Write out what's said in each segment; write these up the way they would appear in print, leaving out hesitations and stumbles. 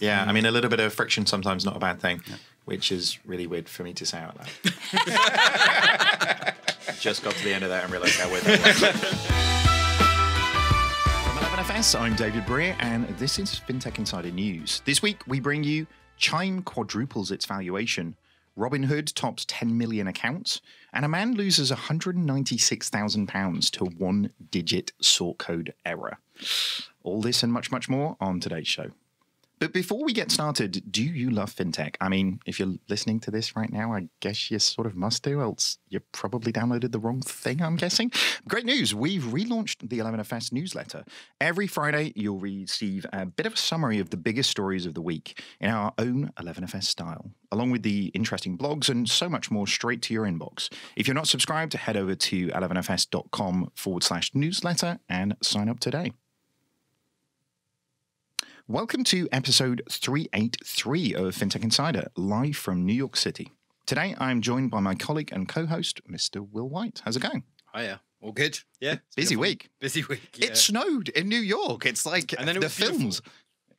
Yeah, I mean, a little bit of friction sometimes not a bad thing, which is really weird for me to say out loud. Just got to the end of that and realised how weird that was. From 11FS, I'm David Brear, and this is Fintech Insider News. This week, we bring you Chime quadruples its valuation, Robinhood tops 10 million accounts, and a man loses £196,000 to one-digit sort code error. All this and much, much more on today's show. But before we get started, do you love fintech? I mean, if you're listening to this right now, I guess you sort of must do, else you probably downloaded the wrong thing, I'm guessing. Great news. We've relaunched the 11FS newsletter. Every Friday, you'll receive a bit of a summary of the biggest stories of the week in our own 11FS style, along with the interesting blogs and so much more straight to your inbox. If you're not subscribed, head over to 11fs.com/newsletter and sign up today. Welcome to episode 383 of Fintech Insider, live from New York City. Today, I'm joined by my colleague and co-host, Mr. Will White. How's it going? Hiya. All good. Yeah. Busy week. Busy week. Yeah. It snowed in New York. It's like and then it the films. Beautiful.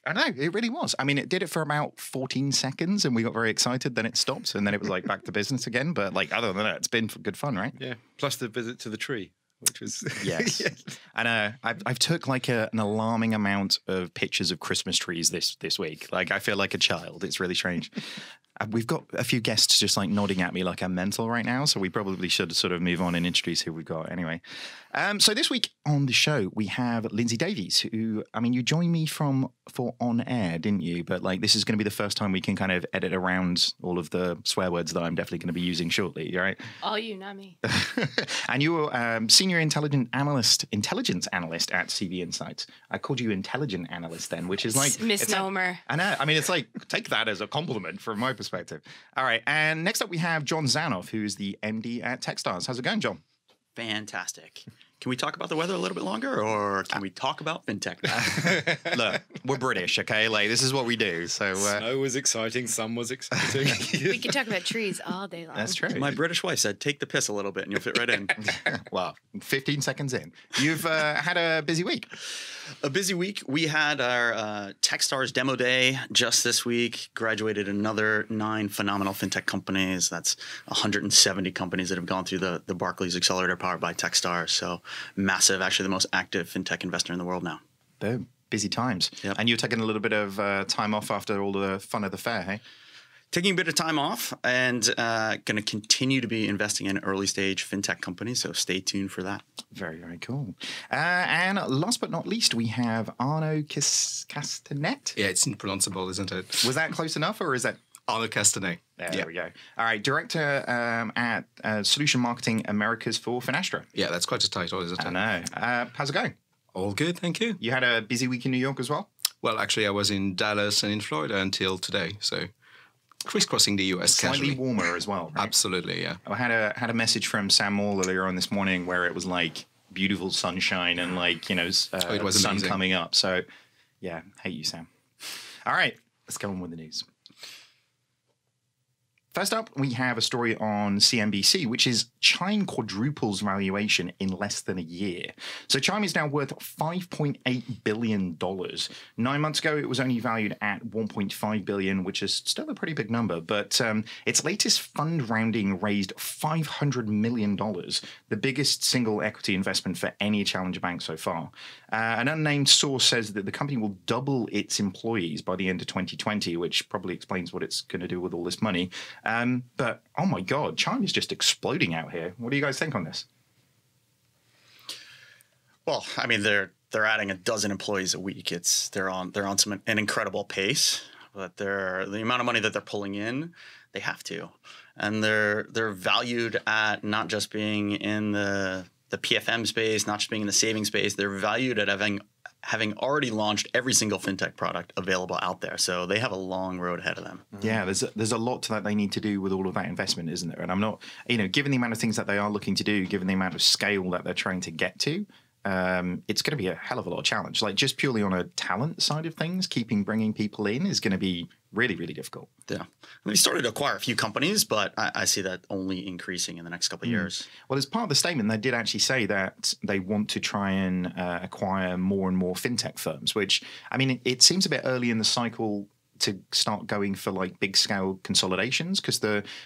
I know, it really was. I mean, it did it for about 14 seconds and we got very excited. Then it stopped and then it was like back to business again. But like other than that, it's been good fun, right? Yeah. Plus the visit to the tree. Which was yes, and I've took like an alarming amount of pictures of Christmas trees this week. Like I feel like a child. It's really strange. We've got a few guests just like nodding at me like I'm mental right now. So we probably should sort of move on and introduce who we've got anyway. So this week on the show we have Lindsay Davies, who I mean you joined me for on air, didn't you? But like this is going to be the first time we can kind of edit around all of the swear words that I'm definitely going to be using shortly, right? Oh, you know me. And you were senior intelligence analyst at CB Insights. I called you intelligent analyst then, which is like misnomer. I know. I mean, it's like take that as a compliment from my perspective. All right. And next up, we have John Zanoff, who is the MD at Techstars. How's it going, John? Fantastic. Can we talk about the weather a little bit longer, or can we talk about fintech now? Look, we're British, okay? Like this is what we do. So snow was exciting, sun was exciting. We could talk about trees all day long. That's true. My British wife said, "Take the piss a little bit, and you'll fit right in." Well, 15 seconds in, you've had a busy week. A busy week. We had our Techstars demo day just this week. Graduated another 9 phenomenal fintech companies. That's 170 companies that have gone through the Barclays Accelerator powered by Techstars. So. Massive, actually the most active fintech investor in the world now. Boom. Busy times. Yep. And you're taking a little bit of time off after all the fun of the fair, hey? Taking a bit of time off and going to continue to be investing in early stage fintech companies. So stay tuned for that. Very, very cool. And last but not least, we have Arno Castanet. Yeah, it's unpronounceable, isn't it? Was that close enough or is that? Arno Castanet. There we go. All right, director at Solution Marketing Americas for Finastra. Yeah, that's quite a title, isn't it? I know. How's it going? All good, thank you. You had a busy week in New York as well? Well, actually, I was in Dallas and in Florida until today, so crisscrossing the U.S. Slightly casually. Warmer as well, right? Absolutely, yeah. I had a message from Sam Moore earlier on this morning where it was like beautiful sunshine and like, you know, it was sun amazing. Coming up. So, yeah, hate you, Sam. All right, let's go on with the news. First up, we have a story on CNBC, which is Chime quadruples valuation in less than a year. So Chime is now worth $5.8 billion. 9 months ago, it was only valued at $1.5 billion, which is still a pretty big number. But its latest fund rounding raised $500 million, the biggest single equity investment for any challenger bank so far. An unnamed source says that the company will double its employees by the end of 2020, which probably explains what it's going to do with all this money. But, oh my God, Chime is just exploding out here. What do you guys think on this? Well, I mean, they're adding 12 employees a week. They're on an incredible pace, but the amount of money that they're pulling in, they have to. And they're valued at not just being in the PFM space, not just being in the savings space. They're valued at having already launched every single fintech product available out there. So they have a long road ahead of them. Yeah, there's a lot that they need to do with all of that investment, isn't there? And I'm not, you know, given the amount of things that they are looking to do, given the amount of scale that they're trying to get to, it's going to be a hell of a lot of challenge. Like, just purely on a talent side of things, bringing people in is going to be really, really difficult. Yeah. We started to acquire a few companies, but I see that only increasing in the next couple of years. Well, as part of the statement, they did actually say that they want to try and acquire more and more fintech firms, which, I mean, it seems a bit early in the cycle to start going for like big scale consolidations, because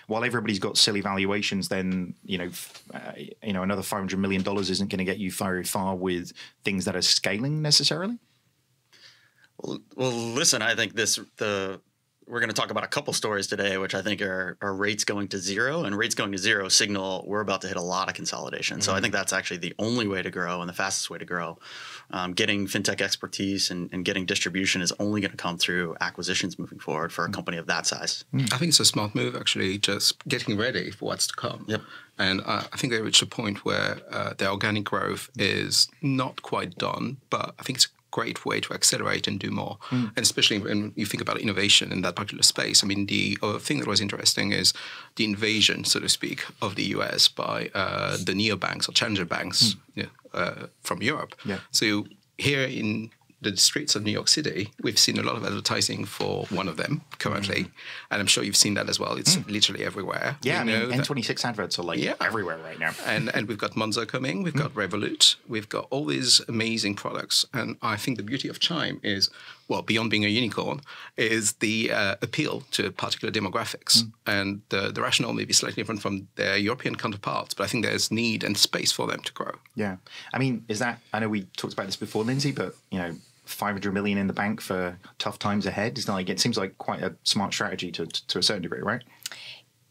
while everybody's got silly valuations, then you know another $500 million isn't going to get you very far with things that are scaling necessarily. Well, listen, I think we're going to talk about a couple stories today, which I think are rates going to zero, and rates going to zero signal we're about to hit a lot of consolidation. So I think that's actually the only way to grow and the fastest way to grow. Getting fintech expertise and getting distribution is only going to come through acquisitions moving forward for a company of that size. I think it's a smart move, actually, just getting ready for what's to come. Yep. And I think they reached a point where their organic growth is not quite done, but I think it's a great way to accelerate and do more. And especially when you think about innovation in that particular space. I mean, the other thing that was interesting is the invasion, so to speak, of the US by the neobanks or challenger banks from Europe. Yeah. So here in the streets of New York City, we've seen a lot of advertising for one of them currently. And I'm sure you've seen that as well. It's literally everywhere. Yeah, I mean, N26 adverts are like everywhere right now. And we've got Monzo coming, we've got Revolut, we've got all these amazing products. And I think the beauty of Chime is, well, beyond being a unicorn, is the appeal to particular demographics. And the rationale may be slightly different from their European counterparts, but I think there's need and space for them to grow. Yeah. I mean, is that, I know we talked about this before, Lindsay, but, you know, 500 million in the bank for tough times ahead. It's like, it seems like quite a smart strategy to a certain degree, right?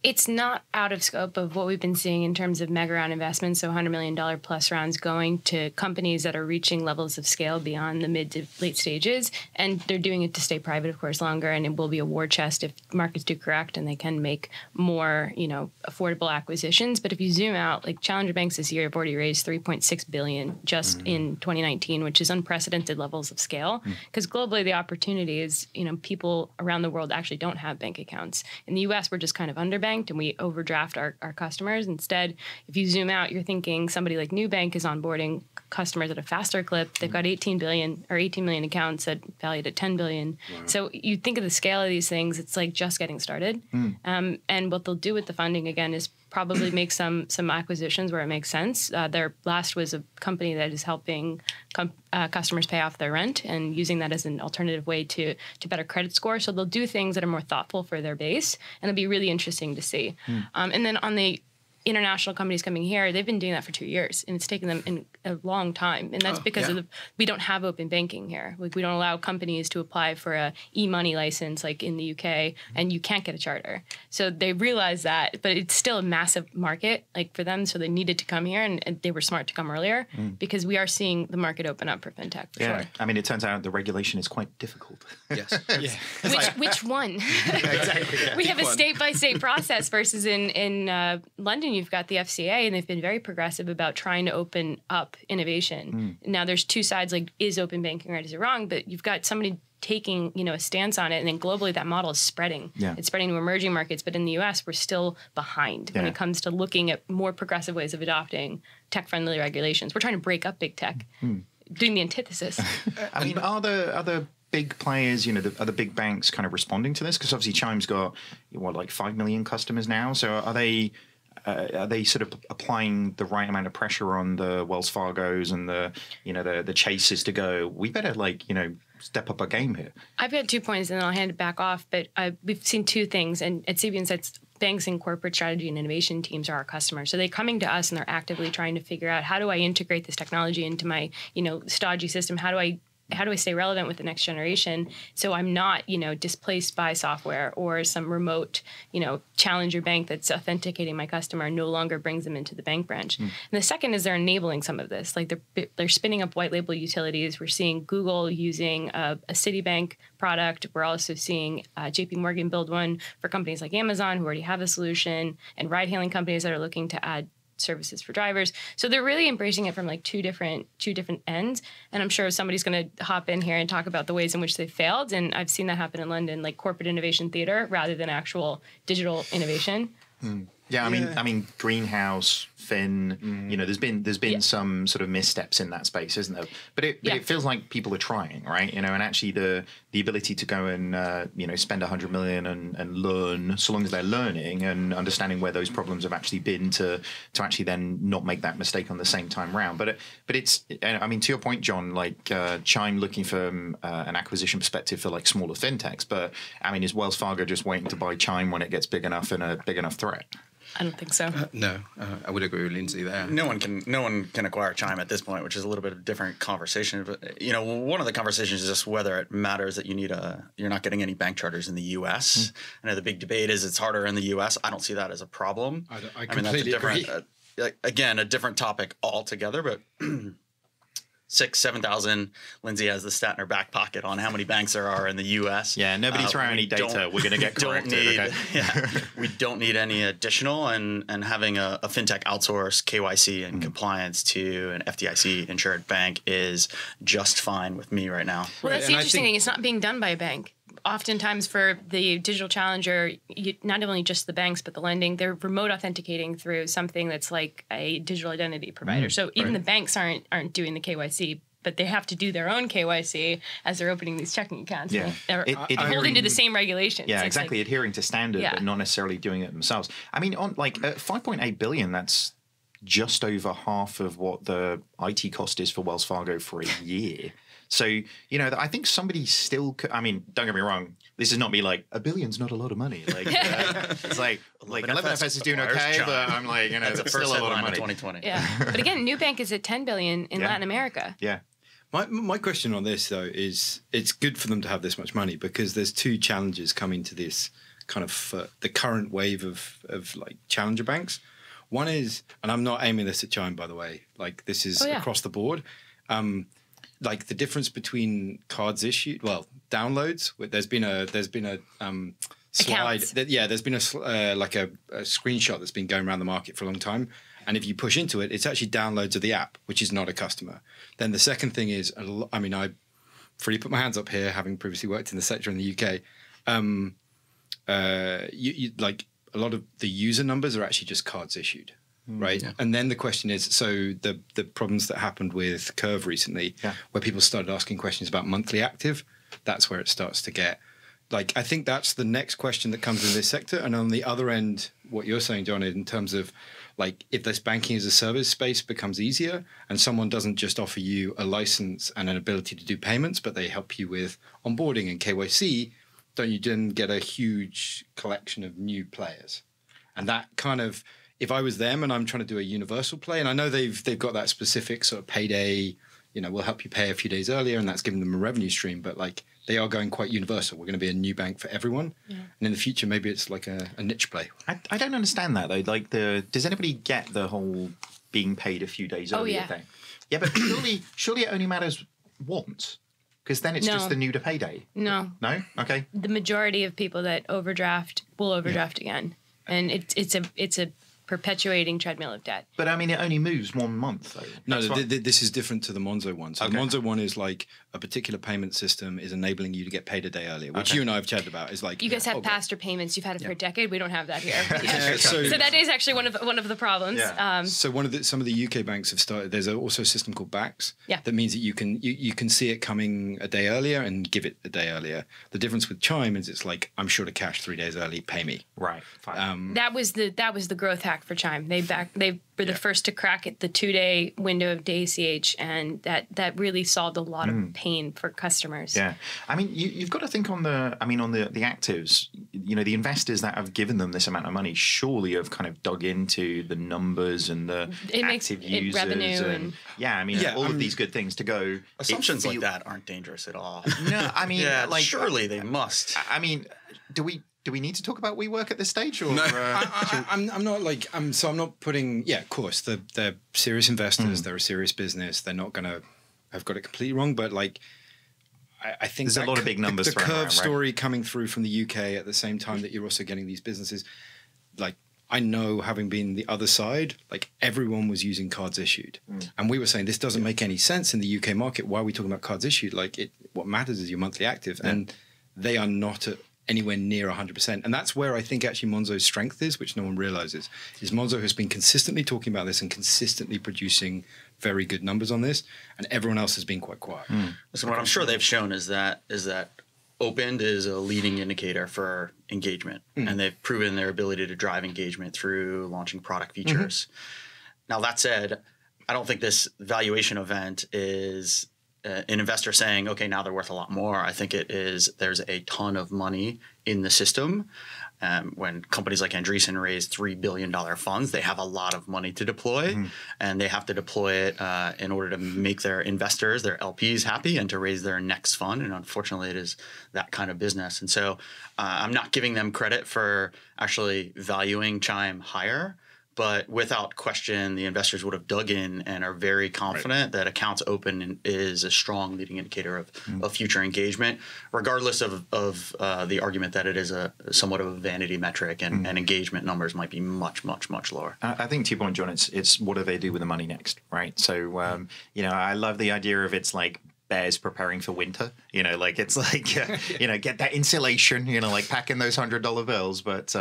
It's not out of scope of what we've been seeing in terms of mega round investments, so $100 million plus rounds going to companies that are reaching levels of scale beyond the mid to late stages. And they're doing it to stay private, of course, longer, and it will be a war chest if markets do correct and they can make more, you know, affordable acquisitions. But if you zoom out, like challenger banks this year have already raised $3.6 billion just in 2019, which is unprecedented levels of scale. Because globally, the opportunity is, you know, people around the world actually don't have bank accounts. In the US, we're just kind of underbanked, and we overdraft our customers. Instead, if you zoom out, you're thinking somebody like Nubank is onboarding customers at a faster clip. They've got 18 million accounts that valued at 10 billion. Wow. So you think of the scale of these things, it's like just getting started. And what they'll do with the funding, again, is probably make some acquisitions where it makes sense. Their last was a company that is helping customers pay off their rent and using that as an alternative way to better credit score. So they'll do things that are more thoughtful for their base, and it'll be really interesting to see. And then on the international companies coming here, they've been doing that for 2 years, and it's taken them a long time. And that's because of we don't have open banking here. Like, we don't allow companies to apply for a e-money license like in the UK, and you can't get a charter. So they realize that, but it's still a massive market like for them. So they needed to come here, and they were smart to come earlier because we are seeing the market open up for fintech. For sure. I mean, it turns out the regulation is quite difficult. Yes. Which one? Exactly. Yeah. We have a state-by-state process versus in London, you've got the FCA, and they've been very progressive about trying to open up innovation. Now there's two sides, like, is open banking right, is it wrong? But you've got somebody taking, you know, a stance on it, and then globally that model is spreading. It's spreading to emerging markets, but in the US we're still behind when it comes to looking at more progressive ways of adopting tech-friendly regulations. We're trying to break up big tech, doing the antithesis. I mean, are there other big players, you know, are the big banks kind of responding to this? Because obviously Chime's got, what, like 5 million customers now, so are they sort of applying the right amount of pressure on the Wells Fargos and the Chases to go, we better, like, you know, step up our game here? I've got 2 points and then I'll hand it back off. But we've seen two things. And at CB Insights, banks and corporate strategy and innovation teams are our customers. So they're coming to us and they're actively trying to figure out, how do I integrate this technology into my, you know, stodgy system? How do I stay relevant with the next generation, so I'm not, you know, displaced by software or some remote, you know, challenger bank that's authenticating my customer and no longer brings them into the bank branch. And the second is they're enabling some of this. Like, they're spinning up white label utilities. We're seeing Google using a Citibank product. We're also seeing JP Morgan build one for companies like Amazon, who already have the solution, and ride-hailing companies that are looking to add services for drivers. So they're really embracing it from like two different ends. And I'm sure somebody's going to hop in here and talk about the ways in which they failed. And I've seen that happen in London, like corporate innovation theater rather than actual digital innovation. Yeah, I mean, Greenhouse, Finn, you know, there's been some sort of missteps in that space, isn't there? But it feels like people are trying, right? You know, and actually the ability to go and you know, spend $100 million and learn, so long as they're learning and understanding where those problems have actually been, to actually then not make that mistake on the same time round. But it's, I mean, to your point, John, like Chime looking from an acquisition perspective for like smaller fintechs, but I mean, is Wells Fargo just waiting to buy Chime when it gets big enough and a big enough threat? I don't think so. No, I would agree with Lindsay there. No one can acquire Chime at this point, which is a little bit of a different conversation. But you know, one of the conversations is just whether it matters that you're not getting any bank charters in the U.S. I know the big debate is it's harder in the U.S. I don't see that as a problem. I completely agree. Again, a different topic altogether, but. 6,000-7,000. Lindsay has the stat in her back pocket on how many banks there are in the U.S. Yeah, nobody throw any data. We're going to get corrected. We don't need any additional, and having a fintech outsource KYC and compliance to an FDIC insured bank is just fine with me right now. Well, that's the interesting thing. It's not being done by a bank. Oftentimes for the digital challenger, not only just the banks, but the lending, they're remote authenticating through something that's like a digital identity provider. So even the banks aren't doing the KYC, but they have to do their own KYC as they're opening these checking accounts. Yeah. They're holding to the same regulations. Yeah, exactly. Like, adhering to standard, but not necessarily doing it themselves. I mean, on like $5.8 billion, that's just over half of what the IT cost is for Wells Fargo for a year. So, you know, I think somebody still could, I mean, don't get me wrong. This is not me like, $1 billion's not a lot of money. Like, it's like 11FS is doing okay, but I'm like, you know, it's still a lot of money. 2020. Yeah. But again, Nubank is at $10 billion in Latin America. Yeah. My question on this, though, is it's good for them to have this much money because there's two challenges coming to this kind of the current wave of like challenger banks. One is, and I'm not aiming this at Chime, by the way, like this is across the board. Like the difference between cards issued, well, downloads. There's been a slide. There's been a screenshot that's been going around the market for a long time. And if you push into it, it's actually downloads of the app, which is not a customer. Then the second thing is, I mean, I freely put my hands up here, having previously worked in the sector in the UK. Like a lot of the user numbers are actually just cards issued. Right. Yeah. And then the question is, so the problems that happened with Curve recently, where people started asking questions about monthly active, that's where it starts to get. Like, I think that's the next question that comes in this sector. And on the other end, what you're saying, John, in terms of like, if this banking as a service space becomes easier and someone doesn't just offer you a license and an ability to do payments, but they help you with onboarding and KYC, don't you then get a huge collection of new players? And that kind of... If I was them and I'm trying to do a universal play, and I know they've got that specific sort of payday, you know, we'll help you pay a few days earlier, and that's giving them a revenue stream, but like they are going quite universal. We're going to be a new bank for everyone. Yeah. And in the future, maybe it's like a niche play. I don't understand that though. Like does anybody get the whole being paid a few days earlier thing? Yeah, but surely it only matters once. Because then it's just the new to payday. No? Okay. The majority of people that overdraft will overdraft again. And it's a perpetuating treadmill of debt. But I mean, it only moves 1 month, though. This is different to the Monzo one. So the Monzo one is like a particular payment system is enabling you to get paid a day earlier, which you and I have chatted about. Is like you guys have faster payments. You've had it for a decade. We don't have that here. So that is actually one of the problems. Yeah. So some of the UK banks have started. There's also a system called BACS. Yeah. That means that you can see it coming a day earlier and give it a day earlier. The difference with Chime is it's like I'm short of cash 3 days early. Pay me. Right. Fine. That was the growth hack for Chime. They were the first to crack at the 2-day window of day ACH, and that really solved a lot of pain for customers. Yeah, I mean, you've got to think on the actives. You know, the investors that have given them this amount of money surely have kind of dug into the numbers and the active users, revenue, and all of these good things to go. Assumptions like that aren't dangerous at all. No, I mean, like surely they must. I mean, do we need to talk about WeWork at this stage? Or no, I'm not like I'm. So I'm not putting. Yeah, of course, they're serious investors. They're a serious business. They're not gonna have got it completely wrong. But like, I think there's a lot of big numbers. The Curve story coming through from the UK at the same time that you're also getting these businesses. Like I know, having been the other side, like everyone was using cards issued, and we were saying this doesn't make any sense in the UK market. Why are we talking about cards issued? Like what matters is your monthly active, and they are not at anywhere near 100%. And that's where I think actually Monzo's strength is, which no one realizes, is Monzo has been consistently talking about this and consistently producing very good numbers on this, and everyone else has been quite quiet. So what I'm sure they've shown is that opened is a leading indicator for engagement, and they've proven their ability to drive engagement through launching product features. Now, that said, I don't think this valuation event is an investor saying, okay, now they're worth a lot more. I think it is there's a ton of money in the system. When companies like Andreessen raise $3 billion funds, they have a lot of money to deploy, and they have to deploy it in order to make their investors, their LPs, happy and to raise their next fund. And unfortunately, it is that kind of business. And so I'm not giving them credit for actually valuing Chime higher. But without question, the investors would have dug in and are very confident that accounts open is a strong leading indicator of future engagement, regardless of the argument that it is a somewhat of a vanity metric and engagement numbers might be much, much, much lower. I think to your point, John, it's what do they do with the money next, right? So, you know, I love the idea of it's like bears preparing for winter, you know, like it's like, you know, get that insulation, you know, like pack in those $100 bills. But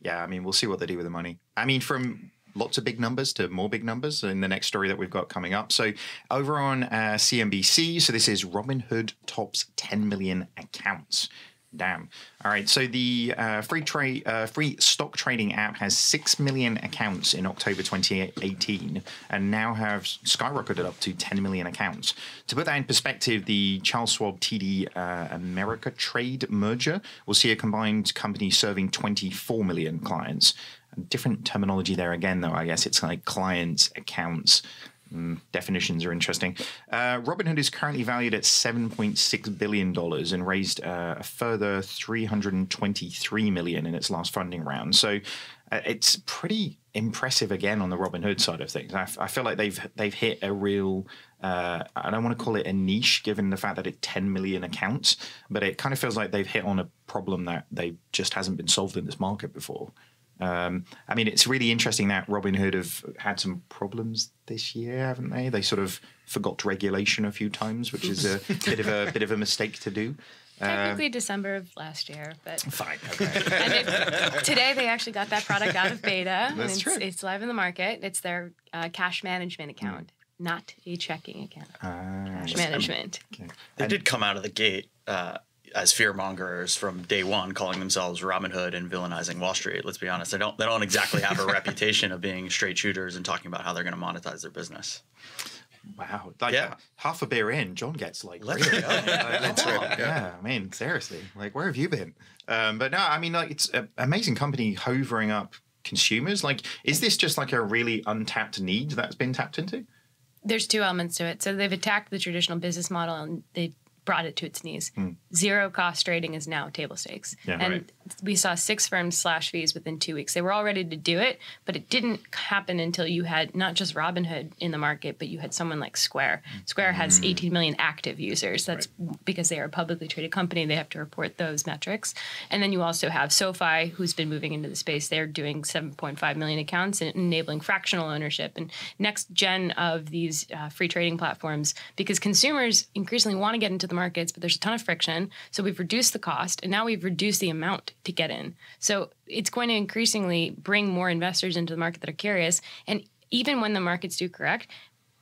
yeah, I mean, we'll see what they do with the money. I mean, from lots of big numbers to more big numbers in the next story that we've got coming up. So over on CNBC, so this is Robinhood tops 10 million accounts. Damn. All right. So the free stock trading app has 6 million accounts in October 2018 and now have skyrocketed up to 10 million accounts. To put that in perspective, the Charles Schwab TD Ameritrade merger will see a combined company serving 24 million clients. Different terminology there again, though. I guess it's like clients, accounts. Definitions are interesting. Robinhood is currently valued at $7.6 billion and raised a further $323 million in its last funding round. So it's pretty impressive again on the Robinhood side of things. I feel like they've hit a real, I don't want to call it a niche given the fact that it's 10 million accounts, but it kind of feels like they've hit on a problem that they just hasn't been solved in this market before. I mean, it's really interesting that Robinhood have had some problems this year, haven't they? They sort of forgot regulation a few times, which is a bit of a mistake to do. Technically December of last year, but fine. Okay. And today they actually got that product out of beta. That's true. It's live in the market. It's their cash management account, not a checking account. Cash management. Okay. They did come out of the gate. As fearmongers from day one, calling themselves Robinhood and villainizing Wall Street. Let's be honest, they don't exactly have a reputation of being straight shooters and talking about how they're going to monetize their business. Wow, like half a beer in, John gets like, let's go. Yeah, I mean, seriously, like, where have you been? But no, I mean, like, it's an amazing company hovering up consumers. Like, is this just like a really untapped need that's been tapped into? There's two elements to it. So they've attacked the traditional business model and they've brought it to its knees. Zero cost trading is now table stakes. Yeah, and we saw 6 firms slash fees within 2 weeks. They were all ready to do it, but it didn't happen until you had not just Robinhood in the market, but you had someone like Square. Square has 18 million active users. That's because they are a publicly traded company. They have to report those metrics. And then you also have SoFi, who's been moving into the space. They're doing 7.5 million accounts and enabling fractional ownership and next gen of these free trading platforms, because consumers increasingly want to get into the markets, but there's a ton of friction. So we've reduced the cost and now we've reduced the amount to get in. So it's going to increasingly bring more investors into the market that are curious. And even when the markets do correct,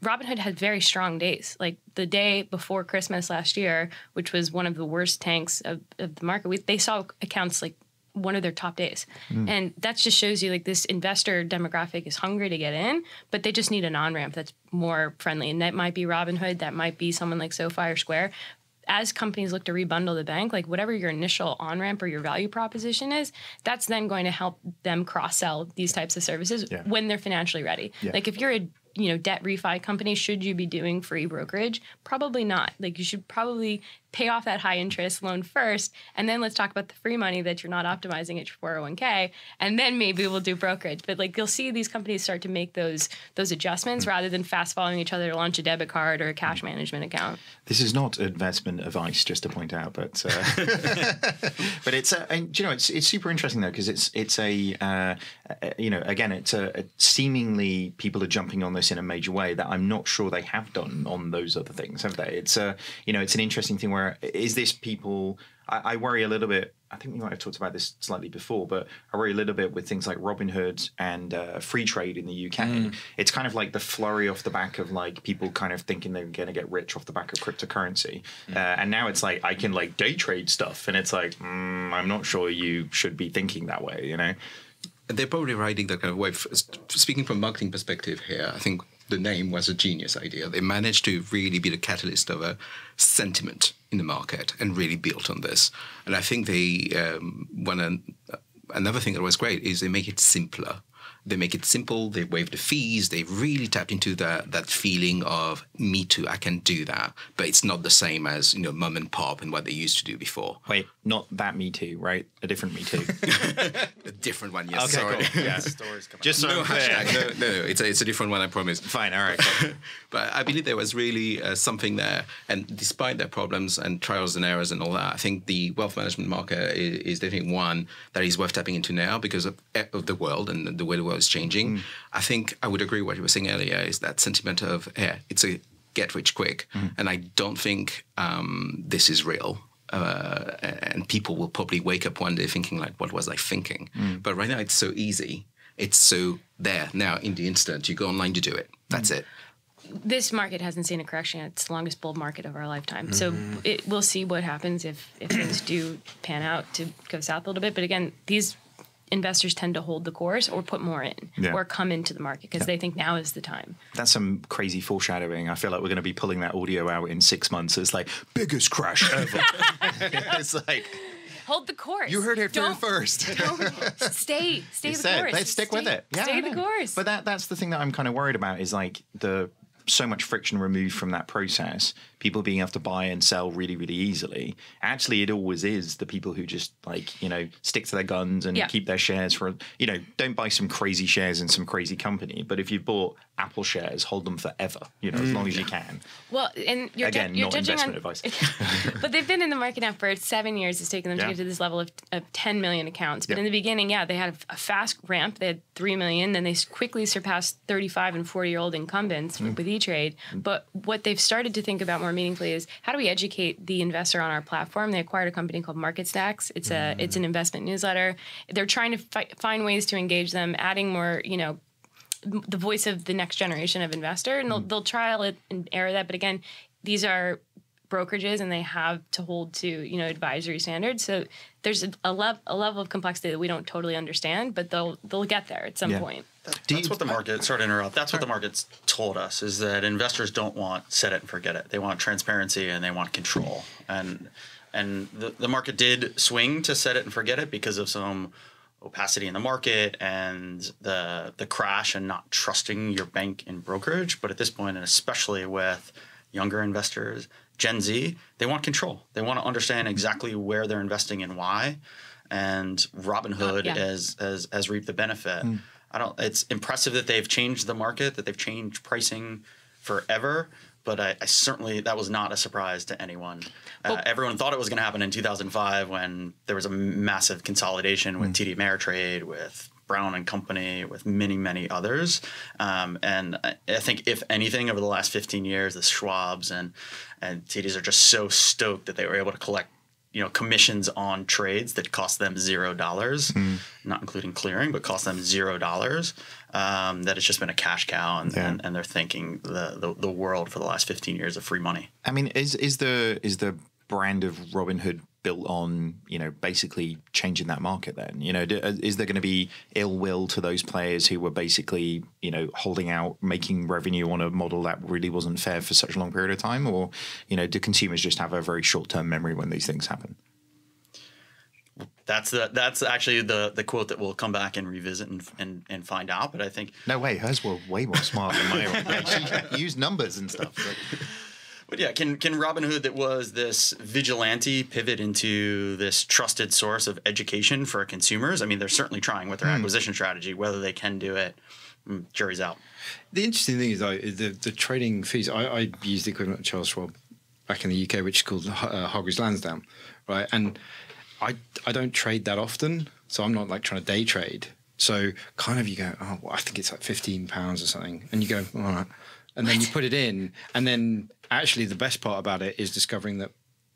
Robinhood had very strong days. Like the day before Christmas last year, which was one of the worst tanks of the market, they saw accounts like one of their top days. And that just shows you like this investor demographic is hungry to get in, but they just need an on-ramp that's more friendly. And that might be Robinhood, that might be someone like SoFi or Square. As companies look to rebundle the bank, like whatever your initial on-ramp or your value proposition is, that's then going to help them cross-sell these types of services when they're financially ready. Like if you're a debt refi company, should you be doing free brokerage? Probably not. Like you should probably pay off that high interest loan first, and then let's talk about the free money that you're not optimizing at your 401k, and then maybe we'll do brokerage. But like you'll see these companies start to make those adjustments rather than fast following each other to launch a debit card or a cash management account. This is not investment advice, just to point out, but but it's and you know it's super interesting though, because it's a you know, again, it's a seemingly people are jumping on this in a major way that I'm not sure they have done on those other things, have they? It's you know, it's an interesting thing where is this people I worry a little bit. I think we might have talked about this slightly before, but I worry a little bit with things like Robinhood and free trade in the UK. It's kind of like the flurry off the back of like people kind of thinking they're going to get rich off the back of cryptocurrency. And now it's like, I can like day trade stuff. And it's like, I'm not sure you should be thinking that way, you know? They're probably riding that kind of wave. Speaking from a marketing perspective here, I think the name was a genius idea. They managed to really be the catalyst of a sentiment in the market and really built on this. And I think they, another thing that was great is they make it simpler. They make it simple. They waive the fees. They really tapped into that feeling of me too. I can do that, but it's not the same as mum and pop and what they used to do before. Wait, not that me too, right? A different me too, a different one. Yes, okay, sorry. Cool. Yeah, stories come just so no hashtag. No, it's a different one. I promise. Fine, all right. Cool. But I believe there was really something there, and despite their problems and trials and errors and all that, I think the wealth management market is definitely one that is worth tapping into now because of the world and the way the world is changing. I think I would agree with what you were saying earlier is that sentiment of, it's a get rich quick. And I don't think this is real. And people will probably wake up one day thinking like, what was I thinking? But right now it's so easy. It's so there now in the instant. You go online to do it. That's it. This market hasn't seen a correction. It's the longest bull market of our lifetime. So we'll see what happens if things do pan out to go south a little bit. But again, these investors tend to hold the course or put more in or come into the market because they think now is the time. That's some crazy foreshadowing. I feel like we're going to be pulling that audio out in 6 months. It's like, biggest crash ever. It's like, hold the course. You heard it first. Stay the course. Let's stick with it. Yeah, stay the course. But that's the thing that I'm kind of worried about is like so much friction removed from that process, people being able to buy and sell really, really easily. Actually, it always is the people who just like, stick to their guns and keep their shares for, don't buy some crazy shares in some crazy company. But if you bought Apple shares, hold them forever, as long as you can. Well, and you're not investment advice. But they've been in the market now for 7 years. It's taken them to get to this level of 10 million accounts. But in the beginning, they had a fast ramp. They had 3 million. Then they quickly surpassed 35 and 40-year-old incumbents with E-Trade. But what they've started to think about more meaningfully is how do we educate the investor on our platform? They acquired a company called Market Stacks. It's an investment newsletter. They're trying to find ways to engage them, adding more, the voice of the next generation of investor. And they'll trial it and error that. But again, these are brokerages and they have to hold to, advisory standards. So there's a level of complexity that we don't totally understand, but they'll get there at some point. That's what the market, sorry to interrupt, that's what the market's told us is that investors don't want set it and forget it. They want transparency and they want control. And the market did swing to set it and forget it because of some opacity in the market and the crash and not trusting your bank and brokerage. But at this point, and especially with younger investors, Gen Z, they want control. They want to understand exactly where they're investing and why. And Robinhood has reaped the benefit. It's impressive that they've changed the market, that they've changed pricing forever. But I certainly, that was not a surprise to anyone. Everyone thought it was going to happen in 2005 when there was a massive consolidation with TD Ameritrade, with Brown and Company, with many others. And I think if anything, over the last 15 years, the Schwabs and TDs are just so stoked that they were able to collect commissions on trades that cost them $0, not including clearing, but cost them $0, that it's just been a cash cow and they're thanking the world for the last 15 years of free money. I mean, is the brand of Robinhood built on, basically changing that market then? Is there going to be ill will to those players who were basically, holding out, making revenue on a model that really wasn't fair for such a long period of time? Or, do consumers just have a very short-term memory when these things happen? That's actually the quote that we'll come back and revisit and find out. But I think... No way, hers were way more smart than mine. She used numbers and stuff. But yeah, can Robinhood, that was this vigilante, pivot into this trusted source of education for consumers? I mean, they're certainly trying with their acquisition strategy. Whether they can do it, jury's out. The interesting thing is, though, is the trading fees. I used the equivalent of Charles Schwab back in the UK, which is called Hargreaves Lansdown, right? And I don't trade that often, so I'm not like trying to day trade. So kind of you go, oh, well, I think it's like £15 or something, and you go, all right. And then you put it in, and then actually the best part about it is discovering that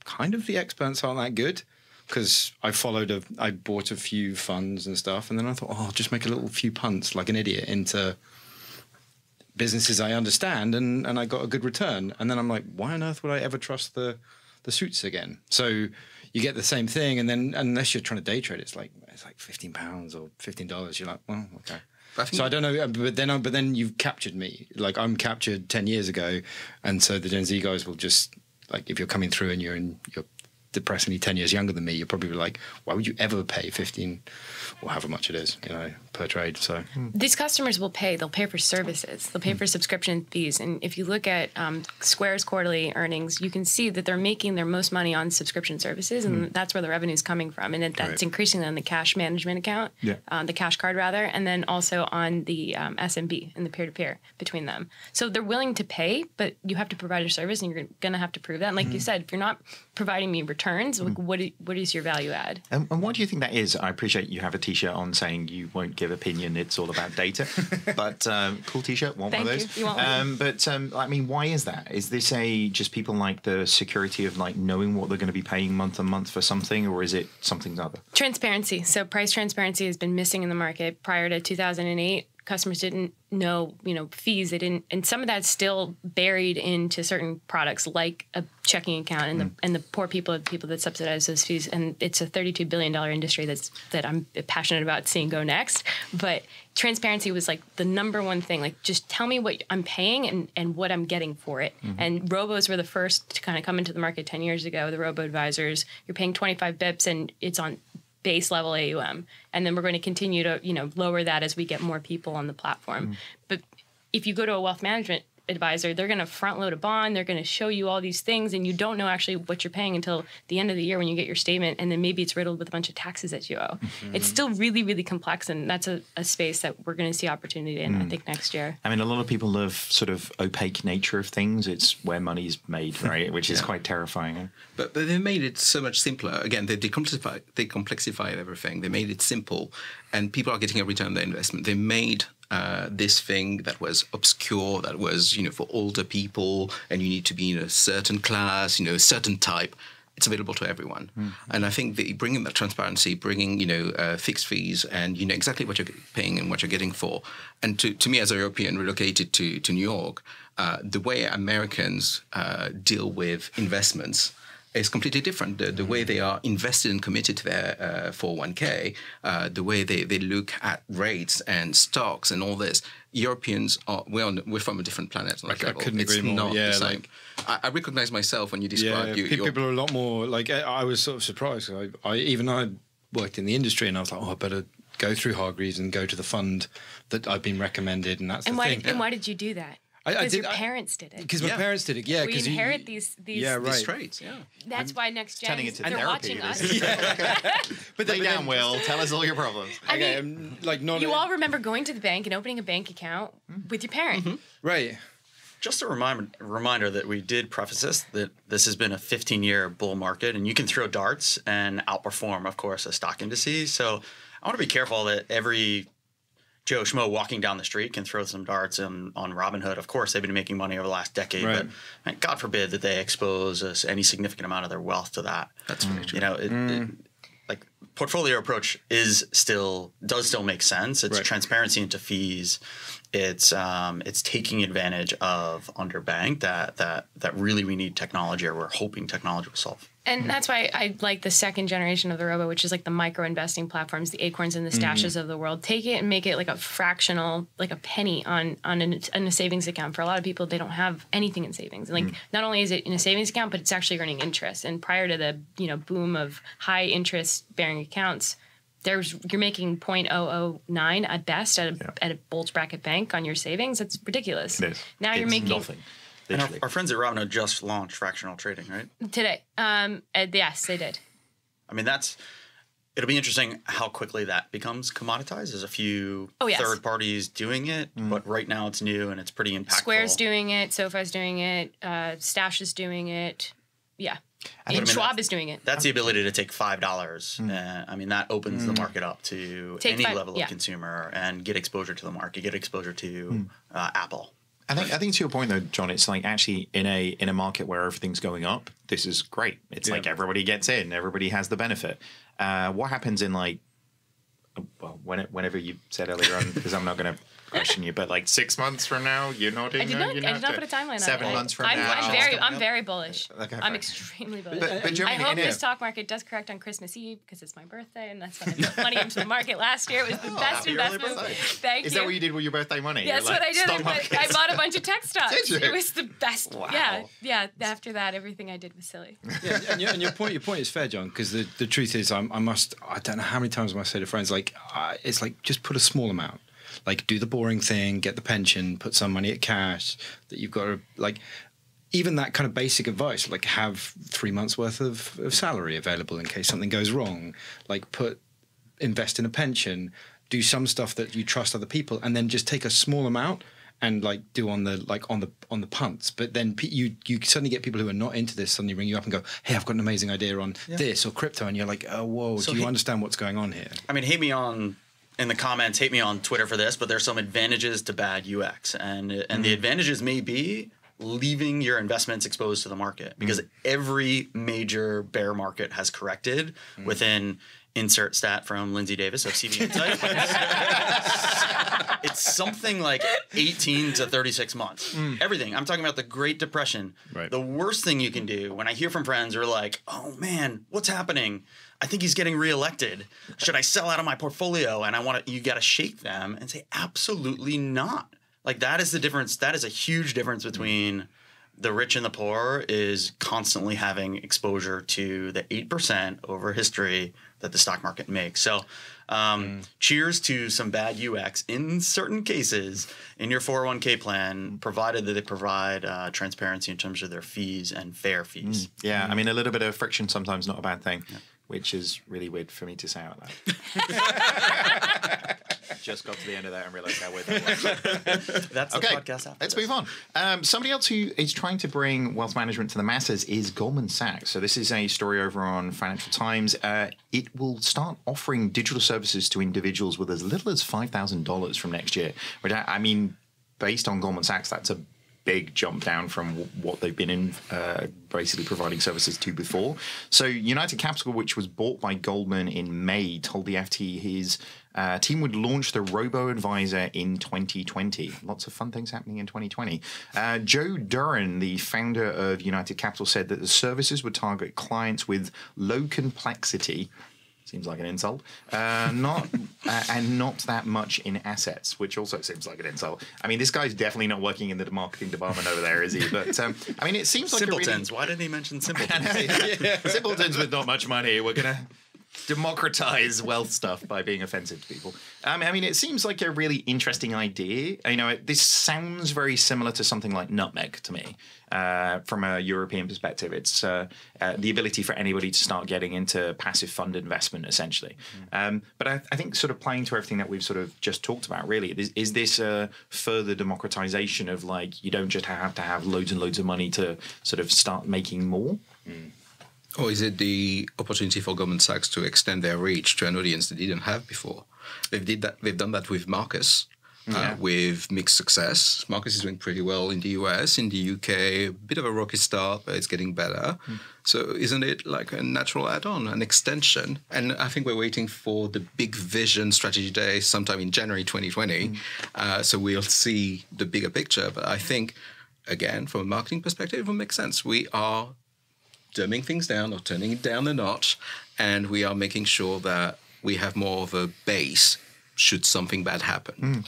kind of the experts aren't that good. because I followed I bought a few funds and stuff, and then I thought, oh, I'll just make a little few punts like an idiot into businesses I understand, and I got a good return. And then I'm like, why on earth would I ever trust the suits again? So you get the same thing, and then unless you're trying to day trade, it's like £15 or $15. You're like, well, okay. So I don't know, but then you've captured me. Like, I'm captured 10 years ago, and so the Gen Z guys will just, like, if you're coming through and you're depressingly 10 years younger than me, you're probably like, why would you ever pay 15 or however much it is, you know, per trade? So these customers will pay. They'll pay for services. They'll pay for subscription fees. And if you look at Square's quarterly earnings, you can see that they're making their most money on subscription services, and that's where the revenue is coming from. And that's increasingly on the cash management account, the cash card rather, and then also on the SMB and the peer-to-peer between them. So they're willing to pay, but you have to provide a service, and you're going to have to prove that. And like you said, if you're not providing me return, like, what is your value add? And what do you think that is? I appreciate you have a T-shirt on saying you won't give opinion. It's all about data. But cool T-shirt. Want one of those? You want one. I mean, why is that? Is this just people like the security of like knowing what they're going to be paying month on month for something, or is it something other? Transparency. So price transparency has been missing in the market prior to 2008. Customers didn't know, you know, fees. They didn't, and some of that's still buried into certain products like a checking account, and the poor people, people that subsidize those fees. And it's a $32 billion industry that I'm passionate about seeing go next. But transparency was like the #1 thing. Like, just tell me what I'm paying and what I'm getting for it. And robos were the first to kind of come into the market 10 years ago. The robo advisors, you're paying 25 bips, and it's on base level AUM, and then we're going to continue to, you know, lower that as we get more people on the platform. But if you go to a wealth management advisor, they're going to front load a bond, they're going to show you all these things, and you don't know actually what you're paying until the end of the year when you get your statement, and then maybe it's riddled with a bunch of taxes that you owe. It's still really, really complex, and that's a space that we're going to see opportunity in, I think, next year. I mean, a lot of people love sort of opaque nature of things. It's where money's made, right? Which is quite terrifying. But they made it so much simpler. Again, they complexified everything. They made it simple, and people are getting a return on their investment. They made this thing that was obscure, that was, you know, for older people, and you need to be in a certain class, you know, a certain type. It's available to everyone. And I think bringing that transparency, bringing, you know, fixed fees, and you know exactly what you're paying and what you're getting for. And to me, as a European relocated to New York, the way Americans deal with investments is completely different. The way they are invested and committed to their 401k, the way they look at rates and stocks and all this. Europeans we're from a different planet. On that level. I couldn't agree more. Not the same. Like, I recognize myself when you describe people are a lot more like. I was sort of surprised. I worked in the industry, and I was like, oh, I better go through Hargreaves and go to the fund that I've been recommended, and that's the thing. And why did you do that? Because your parents did it. Because my parents did it, yeah. We inherit these traits, yeah. That's why next gen, they're watching us. But lay down, Will. Tell us all your problems. I mean, like, you all remember going to the bank and opening a bank account with your parent. Right. Just a reminder that we did preface this, that this has been a 15-year bull market, and you can throw darts and outperform, of course, a stock indices. So I want to be careful that every Joe Schmo walking down the street can throw some darts on Robinhood. Of course, they've been making money over the last decade, but God forbid that they expose any significant amount of their wealth to that. That's very true. You know, like, portfolio approach does still make sense. It's transparency into fees. It's taking advantage of underbanked that really we need technology, or we're hoping technology will solve. And that's why I like the second generation of the robo, which is like the micro investing platforms, the Acorns and the Stashes of the world. Take it and make it like a fractional, like a penny on a savings account. For a lot of people, they don't have anything in savings. And like, not only is it in a savings account, but it's actually earning interest. And prior to the, you know, boom of high interest bearing accounts, you're making 0.009 at best at a bulge bracket bank on your savings. That's ridiculous. It is. Now you're making nothing. And our friends at Robinhood just launched fractional trading, right? Today. Yes, they did. I mean, it'll be interesting how quickly that becomes commoditized. There's a few third parties doing it, but right now it's new and it's pretty impactful. Square's doing it. SoFi's doing it. Stash is doing it. Yeah. And Schwab is doing it. That's the ability to take $5. I mean, that opens the market up to any level of consumer, and get exposure to the market, get exposure to Apple. I think to your point though, John, it's like actually in a market where everything's going up, this is great. It's like everybody gets in, everybody has the benefit. What happens in like, well, whenever you said earlier on, because I'm not going to question you, but like 6 months from now, you're not in. I did not put a timeline on it. 7 months from now. I'm very bullish. Okay, I'm extremely bullish. But I hope this stock market does correct on Christmas Eve because it's my birthday and that's when I put money into the market last year. It was the best investment. Thank you. Is that what you did with your birthday money? Yes, like, what I did. I bought a bunch of tech stocks. It was the best. Wow. Yeah. After that, everything I did was silly. Yeah, and your point is fair, John, because the truth is I don't know how many times I must say to friends, like, it's like just put a small amount. Like, do the boring thing, get the pension, put some money at cash that you've got to, like, even that kind of basic advice, like have 3 months worth of salary available in case something goes wrong, like invest in a pension, do some stuff that you trust other people, and then just take a small amount and like do on the punts. But then you suddenly get people who are not into this suddenly ring you up and go, hey, I've got an amazing idea on this or crypto. And you're like, oh, whoa, so do you understand what's going on here? I mean, hit me on... in the comments, hate me on Twitter for this, but there's some advantages to bad UX. And the advantages may be leaving your investments exposed to the market because every major bear market has corrected within insert stat from Lindsay Davies of CB Insights. It's something like 18 to 36 months. Everything. I'm talking about the Great Depression. Right. The worst thing you can do when I hear from friends who are like, oh, man, what's happening? I think he's getting reelected. Should I sell out of my portfolio? And you got to shake them and say, absolutely not. Like that is the difference. That is a huge difference between the rich and the poor is constantly having exposure to the 8% over history that the stock market makes. So cheers to some bad UX in certain cases in your 401k plan, provided that they provide transparency in terms of their fees and fair fees. Yeah, I mean, a little bit of friction sometimes not a bad thing. Yeah. Which is really weird for me to say out loud. Just got to the end of that and realized how weird that was. That's okay, the podcast after let's move on. Somebody else who is trying to bring wealth management to the masses is Goldman Sachs. So this is a story over on Financial Times. It will start offering digital services to individuals with as little as $5,000 from next year. Which I mean, based on Goldman Sachs, that's a big jump down from what they've been in basically providing services to before. So United Capital, which was bought by Goldman in May, told the FT his team would launch the robo-advisor in 2020. Lots of fun things happening in 2020. Joe Duran, the founder of United Capital, said that the services would target clients with low complexity, seems like an insult, and not that much in assets, which also seems like an insult. I mean, this guy's definitely not working in the marketing department over there, is he? But I mean, it seems like simpletons. Why didn't he mention simpletons? Simpletons with not much money. We're gonna democratize wealth stuff by being offensive to people. I mean, it seems like a really interesting idea. You know, this sounds very similar to something like Nutmeg to me. From a European perspective, it's the ability for anybody to start getting into passive fund investment, essentially. But I think sort of playing to everything that we've sort of just talked about, really, is this a further democratization of, like, you don't just have to have loads and loads of money to sort of start making more? Or is it the opportunity for Goldman Sachs to extend their reach to an audience they didn't have before? They've done that with Marcus. With mixed success. Marcus is doing pretty well in the US, in the UK, a bit of a rocky start, but it's getting better. So isn't it like a natural add-on, an extension? And I think we're waiting for the big vision strategy day sometime in January 2020. So we'll see the bigger picture. But I think, again, from a marketing perspective, it will make sense. We are dumbing things down or turning it down a notch, and we are making sure that we have more of a base should something bad happen.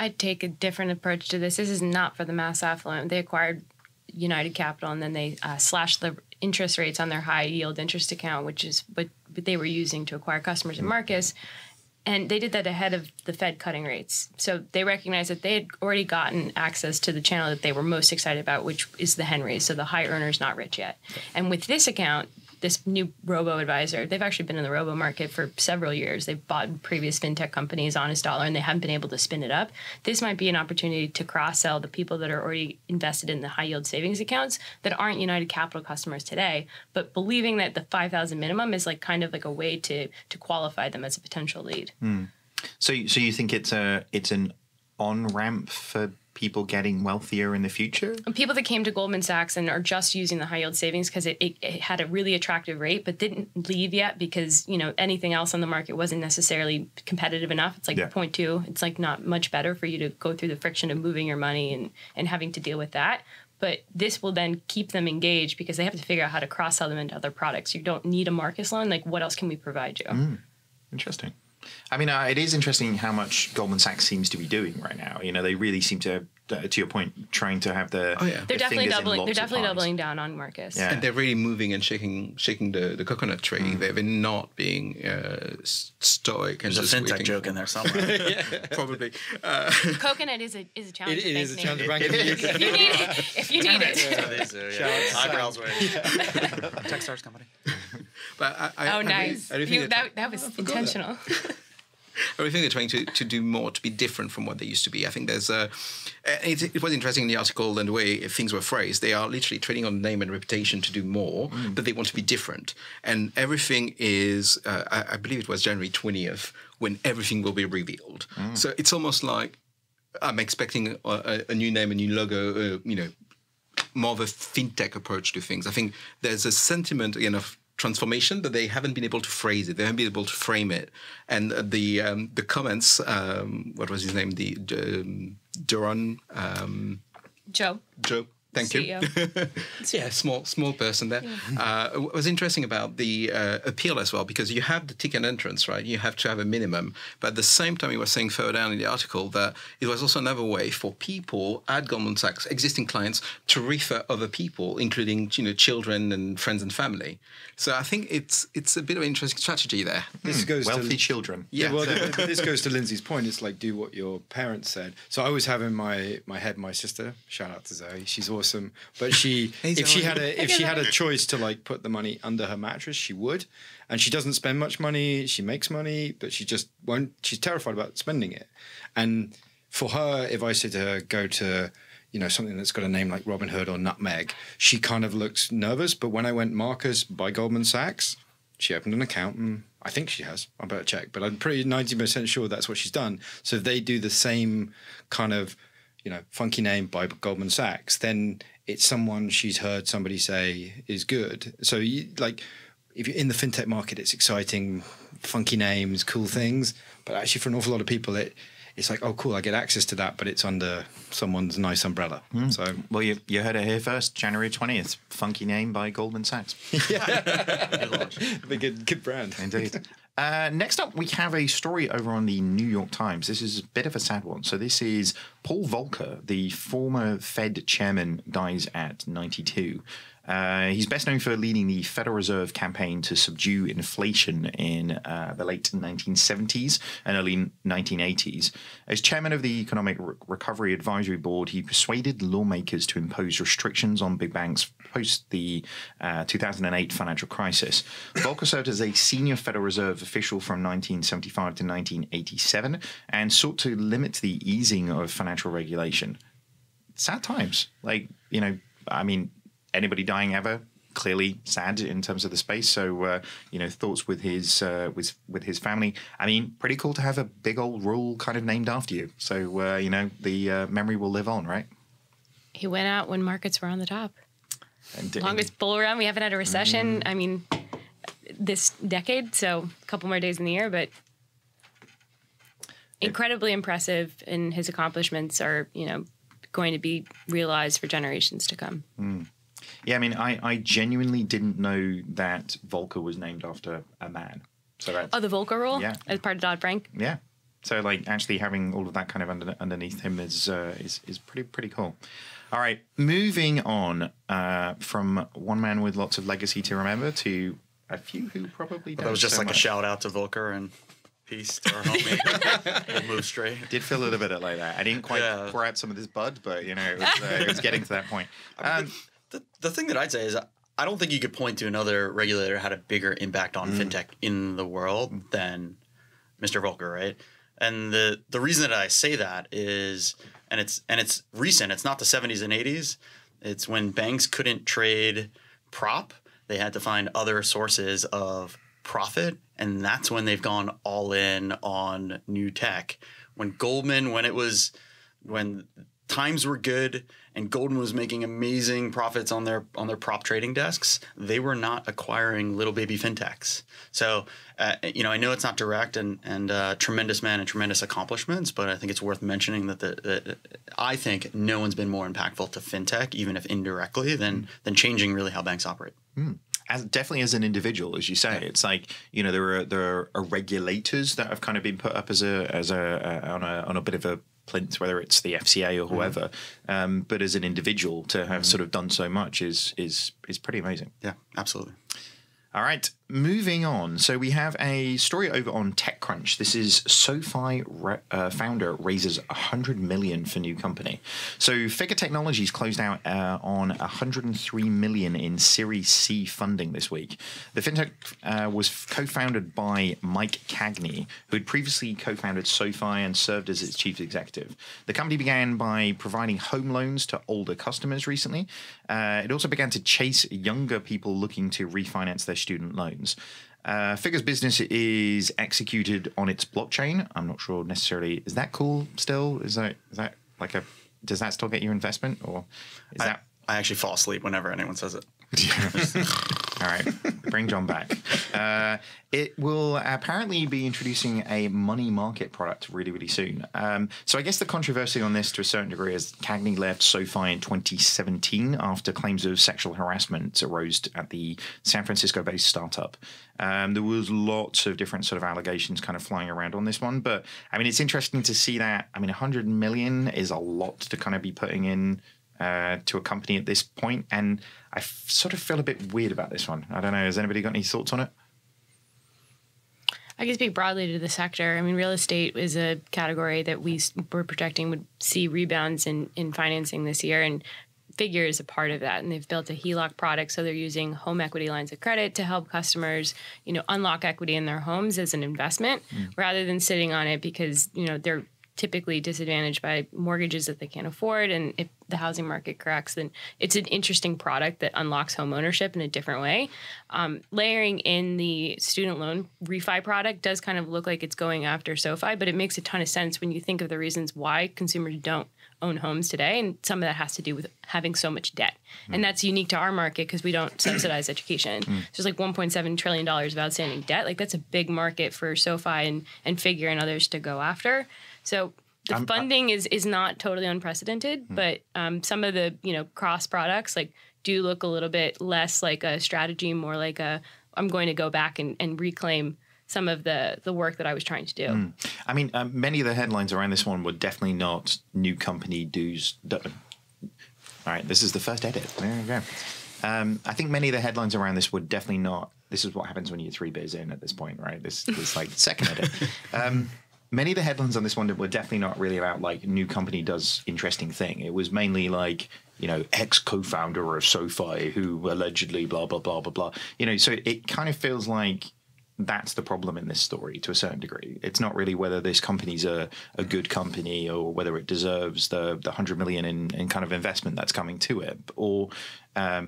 I'd take a different approach to this. This is not for the mass affluent. They acquired United Capital and then they slashed the interest rates on their high yield interest account, which is what they were using to acquire customers in Marcus. And they did that ahead of the Fed cutting rates. So they recognized that they had already gotten access to the channel that they were most excited about, which is the Henrys, so the high earners not rich yet. And with this account, this new robo-advisor, they've actually been in the robo-market for several years. They've bought previous fintech companies, Honest Dollar, and they haven't been able to spin it up. This might be an opportunity to cross-sell the people that are already invested in the high-yield savings accounts that aren't United Capital customers today, but believing that the $5,000 minimum is like kind of like a way to qualify them as a potential lead. So you think it's an on-ramp for people getting wealthier in the future? People that came to Goldman Sachs and are just using the high yield savings because it had a really attractive rate, but didn't leave yet because, you know, anything else on the market wasn't necessarily competitive enough. It's like 0.2. It's like not much better for you to go through the friction of moving your money and having to deal with that. But this will then keep them engaged because they have to figure out how to cross-sell them into other products. You don't need a Marcus loan. Like, what else can we provide you? Mm, interesting. I mean, it is interesting how much Goldman Sachs seems to be doing right now. You know, they really seem to your point, trying to have the They're definitely doubling down on Marcus. Yeah. And they're really moving and shaking the coconut tree. Mm. They're not being stoic. And there's a fintech joke in there somewhere. Yeah, probably. Coconut is a challenge. It is a challenge. If you need it. Eyebrows wearing. Techstars company. Oh, nice. That was intentional. I really think they're trying to do more, to be different from what they used to be. I think there's a... It was interesting in the article and the way things were phrased. They are literally trading on name and reputation to do more, but they want to be different. And everything is... I believe it was January 20th when everything will be revealed. Mm. So it's almost like I'm expecting a new name, a new logo, you know, more of a fintech approach to things. I think there's a sentiment, again, of transformation, but they haven't been able to phrase it. They haven't been able to frame it. And the comments, what was his name? Duran? Joe. Joe. Thank CEO. You. Yeah, small person there. Yeah. What was interesting about the appeal as well, because you have the ticket entrance, right? You have to have a minimum. But at the same time, you were saying further down in the article that it was also another way for people at Goldman Sachs, existing clients, to refer other people, including, you know, children and friends and family. So I think it's a bit of an interesting strategy there. This goes wealthy to children. Yeah. Well, this goes to Lindsay's point. It's like, do what your parents said. So I always have in my head my sister. Shout out to Zoe. She's always awesome, but she if she had a choice to like put the money under her mattress, she would. And she doesn't spend much money. She makes money, but she just won't. She's terrified about spending it. And for her, if I said to her, go to, you know, something that's got a name like Robinhood or Nutmeg, she kind of looked nervous. But when I went Marcus by Goldman Sachs, she opened an account, and I think she has. I better check, but I'm pretty 90% sure that's what she's done. So if they do the same kind of, you know, funky name by Goldman Sachs, then it's someone she's heard somebody say is good. So, you, like, if you're in the fintech market, it's exciting, funky names, cool things. But actually, for an awful lot of people, it's like, oh, cool, I get access to that, but it's under someone's nice umbrella. Mm. So, well, you heard it here first, January 20th, funky name by Goldman Sachs. Yeah, good brand, indeed. Next up, we have a story over on the New York Times. This is a bit of a sad one. So this is Paul Volcker, the former Fed chairman, dies at 92. He's best known for leading the Federal Reserve campaign to subdue inflation in the late 1970s and early 1980s. As chairman of the Economic Recovery Advisory Board, he persuaded lawmakers to impose restrictions on big banks post the 2008 financial crisis. Volcker served as a senior Federal Reserve official from 1975 to 1987 and sought to limit the easing of financial regulation. Sad times. Like, you know, I mean, anybody dying ever, clearly sad in terms of the space. So, you know, thoughts with his family. I mean, pretty cool to have a big old rule kind of named after you. So, you know, the memory will live on, right? He went out when markets were on the top. Longest bull run. We haven't had a recession. I mean, this decade, so a couple more days in the year, but incredibly impressive, and his accomplishments are, you know, going to be realized for generations to come. Mm. Yeah, I mean, I genuinely didn't know that Volcker was named after a man. So that's, the Volcker rule? Yeah. As part of Dodd-Frank? Yeah. So, like, actually having all of that kind of underneath him is pretty cool. All right, moving on from one man with lots of legacy to remember to a few who probably don't. That was just so like much. A shout out to Volcker and peace to our homie. We'll move straight. Did feel a little bit like that. I didn't quite pour out some of this bud, but, you know, it was getting to that point. I mean, the thing that I'd say is I don't think you could point to another regulator that had a bigger impact on fintech in the world than Mr. Volcker, right? And the reason that I say that is, and it's recent. It's not the 70s and 80s. It's when banks couldn't trade prop. They had to find other sources of profit, and that's when they've gone all in on new tech. When Goldman, when times were good and Goldman was making amazing profits on their prop trading desks, they were not acquiring little baby fintechs. So, you know, I know it's not direct and tremendous man and tremendous accomplishments, but I think it's worth mentioning that I think no one's been more impactful to fintech, even if indirectly, than changing really how banks operate. Mm. Definitely as an individual, as you say, it's like, you know, there are regulators that have kind of been put up as on a bit of a plinth, whether it's the FCA or whoever. But as an individual to have sort of done so much is pretty amazing. Yeah, absolutely. All right, moving on. So we have a story over on TechCrunch. This is SoFi founder raises $100 million for new company. So Figure Technologies closed out on $103 million in Series C funding this week. The fintech was co-founded by Mike Cagney, who had previously co-founded SoFi and served as its chief executive. The company began by providing home loans to older customers recently. It also began to chase younger people looking to refinance their student loans. Figure's business is executed on its blockchain. I'm not sure necessarily, is that cool still? Is that like a, does that still get you investment, or is that? I actually fall asleep whenever anyone says it. All right, bring John back. It will apparently be introducing a money market product really, really soon. So I guess the controversy on this to a certain degree is Cagney left SoFi in 2017 after claims of sexual harassment arose at the San Francisco-based startup. There was lots of different sort of allegations kind of flying around on this one. But, I mean, it's interesting to see that, I mean, $100 million is a lot to kind of be putting in to a company at this point, and I sort of feel a bit weird about this one. I don't know. Has anybody got any thoughts on it? I can speak broadly to the sector. I mean, real estate is a category that we were projecting would see rebounds in financing this year, and Figure is a part of that. And they've built a HELOC product, so they're using home equity lines of credit to help customers, you know, unlock equity in their homes as an investment rather than sitting on it because, you know, they're typically disadvantaged by mortgages that they can't afford. And if the housing market corrects, then it's an interesting product that unlocks home ownership in a different way. Layering in the student loan refi product does kind of look like it's going after SoFi, but it makes a ton of sense when you think of the reasons why consumers don't own homes today. And some of that has to do with having so much debt. And that's unique to our market because we don't subsidize education. So there's like $1.7 trillion of outstanding debt. Like, that's a big market for SoFi and Figure and others to go after. So the funding is not totally unprecedented, but some of the, you know, cross products like do look a little bit less like a strategy, more like a I'm going to go back and reclaim some of the work that I was trying to do. I mean, many of the headlines around this one were definitely not new company dues. All right, this is the first edit. There you go. I think many of the headlines around this were definitely not. This is what happens when you're three beers in at this point, right? This like second edit. Many of the headlines on this one were definitely not really about like new company does interesting thing. It was mainly like, you know, ex co-founder of SoFi who allegedly blah, blah, blah, blah, blah. You know, so it kind of feels like that's the problem in this story to a certain degree. It's not really whether this company's a good company or whether it deserves the $100 million in kind of investment that's coming to it, or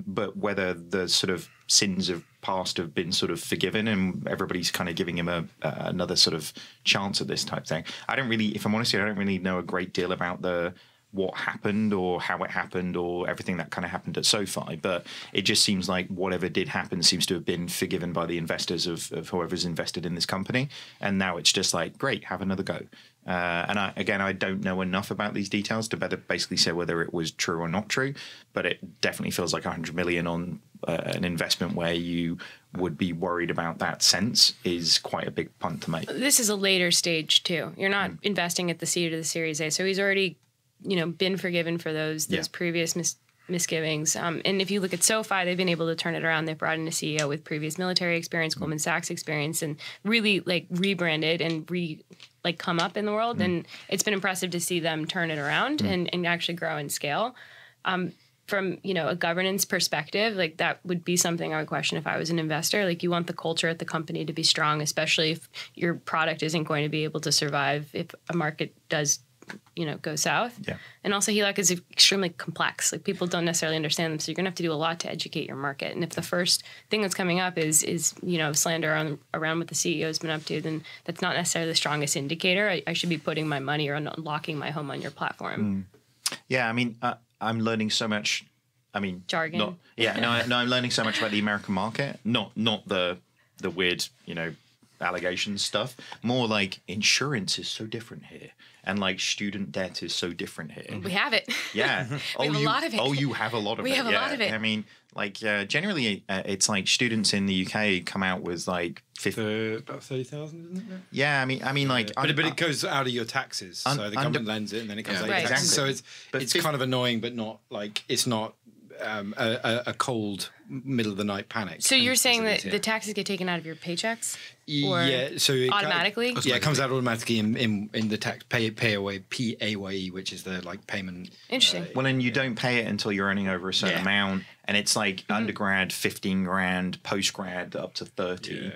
but whether the sort of sins of past have been sort of forgiven and everybody's kind of giving him another sort of chance at this type thing. I don't really, if I'm honest here, I don't really know a great deal about what happened or how it happened or everything that kind of happened at SoFi, but it just seems like whatever did happen seems to have been forgiven by the investors of whoever's invested in this company. And now it's just like, great, have another go. And I don't know enough about these details to better basically say whether it was true or not true, but it definitely feels like $100 million on an investment where you would be worried about that sense is quite a big punt to make. This is a later stage too. You're not investing at the seed or the Series A. So he's already, you know, been forgiven for those previous misgivings. And if you look at SoFi, they've been able to turn it around. They've brought in a CEO with previous military experience, Goldman Sachs experience, and really like rebranded and come up in the world. And it's been impressive to see them turn it around and actually grow and scale. From, you know, a governance perspective, like that would be something I would question if I was an investor. Like, you want the culture at the company to be strong, especially if your product isn't going to be able to survive if a market does, you know, go south. Yeah. And also HELOC is extremely complex. Like, people don't necessarily understand them. So you're going to have to do a lot to educate your market. And if the first thing that's coming up is, you know, slander around what the CEO has been up to, then that's not necessarily the strongest indicator. I should be putting my money or unlocking my home on your platform. Yeah, I mean, I'm learning so much. I mean, jargon. I'm learning so much about the American market. Not the weird, allegations stuff. More like insurance is so different here, and like student debt is so different here. We have it. Yeah, we have a lot of it. I mean, like generally, it's like students in the UK come out with like about 30,000, isn't it? Yeah, but it goes out of your taxes, so the government lends it, and then it comes out of your taxes. Exactly. So it's kind of annoying, but not like it's not. A cold middle of the night panic. So you're saying that the taxes get taken out of your paychecks? Or yeah. So it automatically. It comes out automatically in the tax PAYE, which is the like payment. Interesting. Well, and you don't pay it until you're earning over a certain amount, and it's like undergrad 15 grand, postgrad up to 30. Yeah.